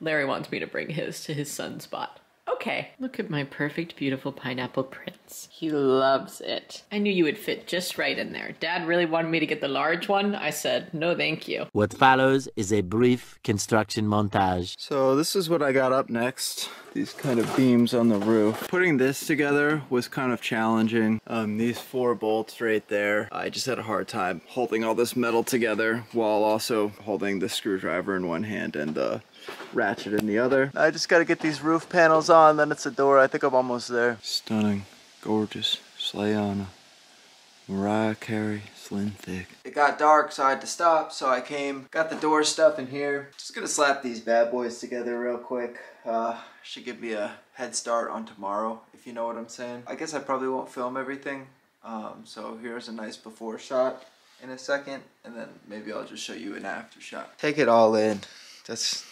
Larry wants me to bring his to his son's spot. Okay. Look at my perfect, beautiful pineapple prince. He loves it. I knew you would fit just right in there. Dad really wanted me to get the large one. I said, no, thank you. What follows is a brief construction montage. So this is what I got up next. These kind of beams on the roof. Putting this together was kind of challenging. These 4 bolts right there, I just had a hard time holding all this metal together while also holding the screwdriver in one hand and the ratchet in the other. I just got to get these roof panels on, then it's a door. I think I'm almost there. Stunning, gorgeous, Slayana, Mariah Carey, Slim Thick. It got dark, so I had to stop, so I came, got the door stuff in here. Just gonna slap these bad boys together real quick. Should give me a head start on tomorrow, if you know what I'm saying. I guess I probably won't film everything, so here's a nice before shot in a second, and then maybe I'll just show you an after shot. Take it all in. That's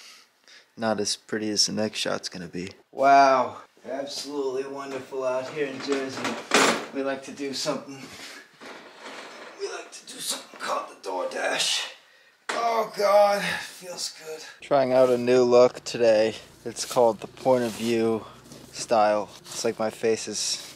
not as pretty as the next shot's gonna be. Wow, absolutely wonderful out here in Jersey. We like to do something. We like to do something called the DoorDash. Oh God, feels good. Trying out a new look today. It's called the point of view style. It's like my face is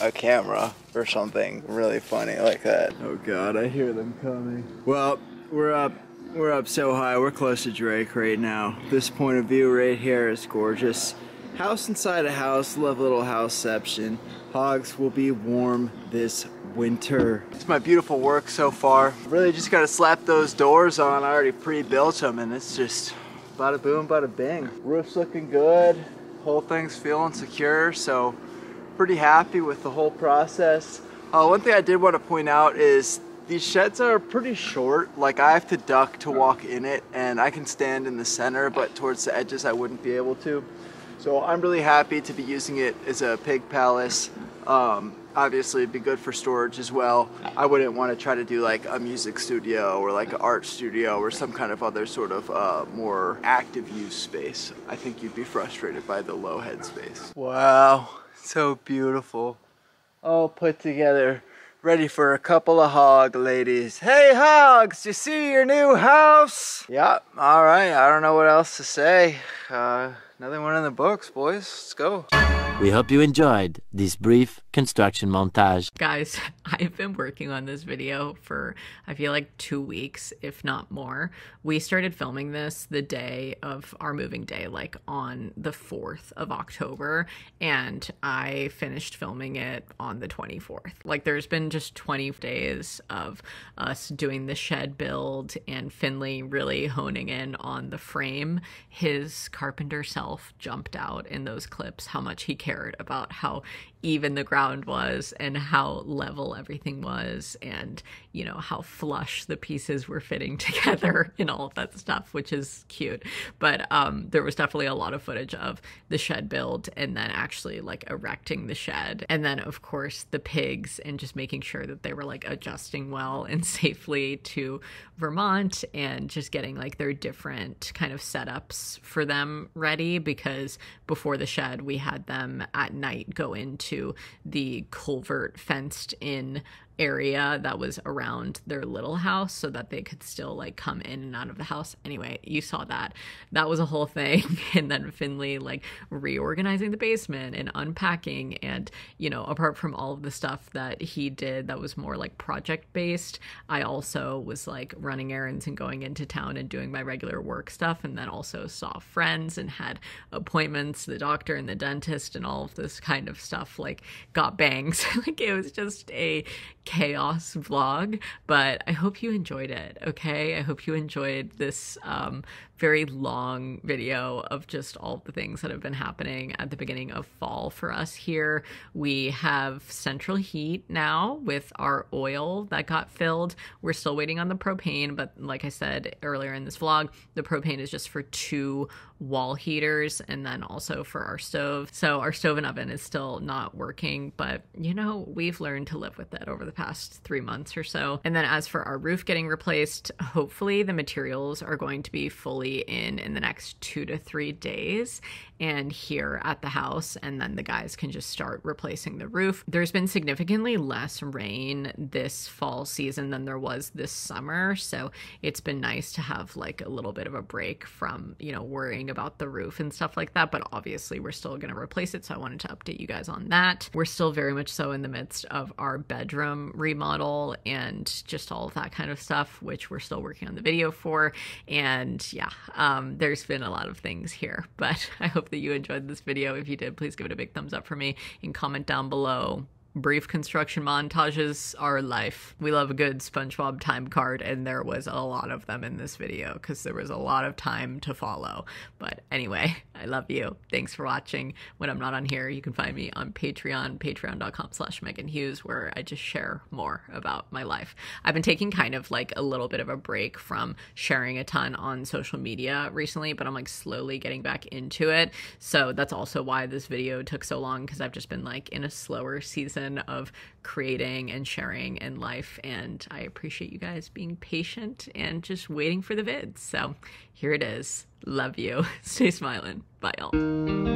a camera or something really funny like that. Oh God, I hear them coming. Well, we're up. We're up so high, we're close to Drake right now. This point of view right here is gorgeous. House inside a house, love little houseception. Hogs will be warm this winter. It's my beautiful work so far. Really just gotta slap those doors on. I already pre-built them and it's just bada boom, bada bing. Roof's looking good, whole thing's feeling secure, so pretty happy with the whole process. One thing I did want to point out is These sheds are pretty short, like I have to duck to walk in it, and I can stand in the center, but towards the edges I wouldn't be able to. So I'm really happy to be using it as a pig palace. Obviously it'd be good for storage as well. I wouldn't want to try to do like a music studio or like an art studio or some kind of other sort of more active use space. I think you'd be frustrated by the low head space. Wow, so beautiful. All put together. Ready for a couple of hog ladies. Hey hogs, you see your new house? Yep, all right, I don't know what else to say. Another one in the books, boys, let's go. We hope you enjoyed this brief construction montage. Guys, I've been working on this video for, I feel like 2 weeks, if not more. We started filming this the day of our moving day, like on the 4th of October, and I finished filming it on the 24th. Like there's been just 20 days of us doing the shed build and Finley really honing in on the frame. His carpenter self jumped out in those clips how much he cared about how even the ground was and how level everything was, and you know how flush the pieces were fitting together and all of that stuff, which is cute. But there was definitely a lot of footage of the shed build and then actually like erecting the shed, and then of course the pigs and just making sure that they were like adjusting well and safely to Vermont, and just getting like their different kind of setups for them ready, because before the shed we had them at night go into to the culvert fenced in area that was around their little house so that they could still like come in and out of the house. Anyway, you saw that. That was a whole thing. And then Finley like reorganizing the basement and unpacking, and you know, apart from all of the stuff that he did that was more like project based, I also was like running errands and going into town and doing my regular work stuff, and then also saw friends and had appointments, the doctor and the dentist and all of this kind of stuff, like got bangs. Like it was just a chaos vlog, but I hope you enjoyed it, okay? I hope you enjoyed this very long video of just all the things that have been happening at the beginning of fall for us here. We have central heat now with our oil that got filled. We're still waiting on the propane, but like I said earlier in this vlog, the propane is just for 2 wall heaters and then also for our stove. So our stove and oven is still not working, but you know, we've learned to live with it over the past 3 months or so. And then as for our roof getting replaced, hopefully the materials are going to be fully in the next 2 to 3 days and here at the house, and then the guys can just start replacing the roof. There's been significantly less rain this fall season than there was this summer, so it's been nice to have like a little bit of a break from, you know, worrying about the roof and stuff like that. But obviously we're still going to replace it, so I wanted to update you guys on that. We're still very much so in the midst of our bedroom remodel and just all of that kind of stuff, which we're still working on the video for. And yeah, there's been a lot of things here, but I hope that you enjoyed this video. If you did, please give it a big thumbs up for me and comment down below. Brief construction montages are life. We love a good SpongeBob time card, and there was a lot of them in this video because there was a lot of time to follow. But anyway, I love you. Thanks for watching. When I'm not on here, you can find me on Patreon, patreon.com/MeghanHughes, where I just share more about my life. I've been taking kind of like a little bit of a break from sharing a ton on social media recently, but I'm like slowly getting back into it. So that's also why this video took so long, because I've just been like in a slower season of creating and sharing in life, and I appreciate you guys being patient and just waiting for the vids. So here it is. Love you. Stay smiling. Bye y'all.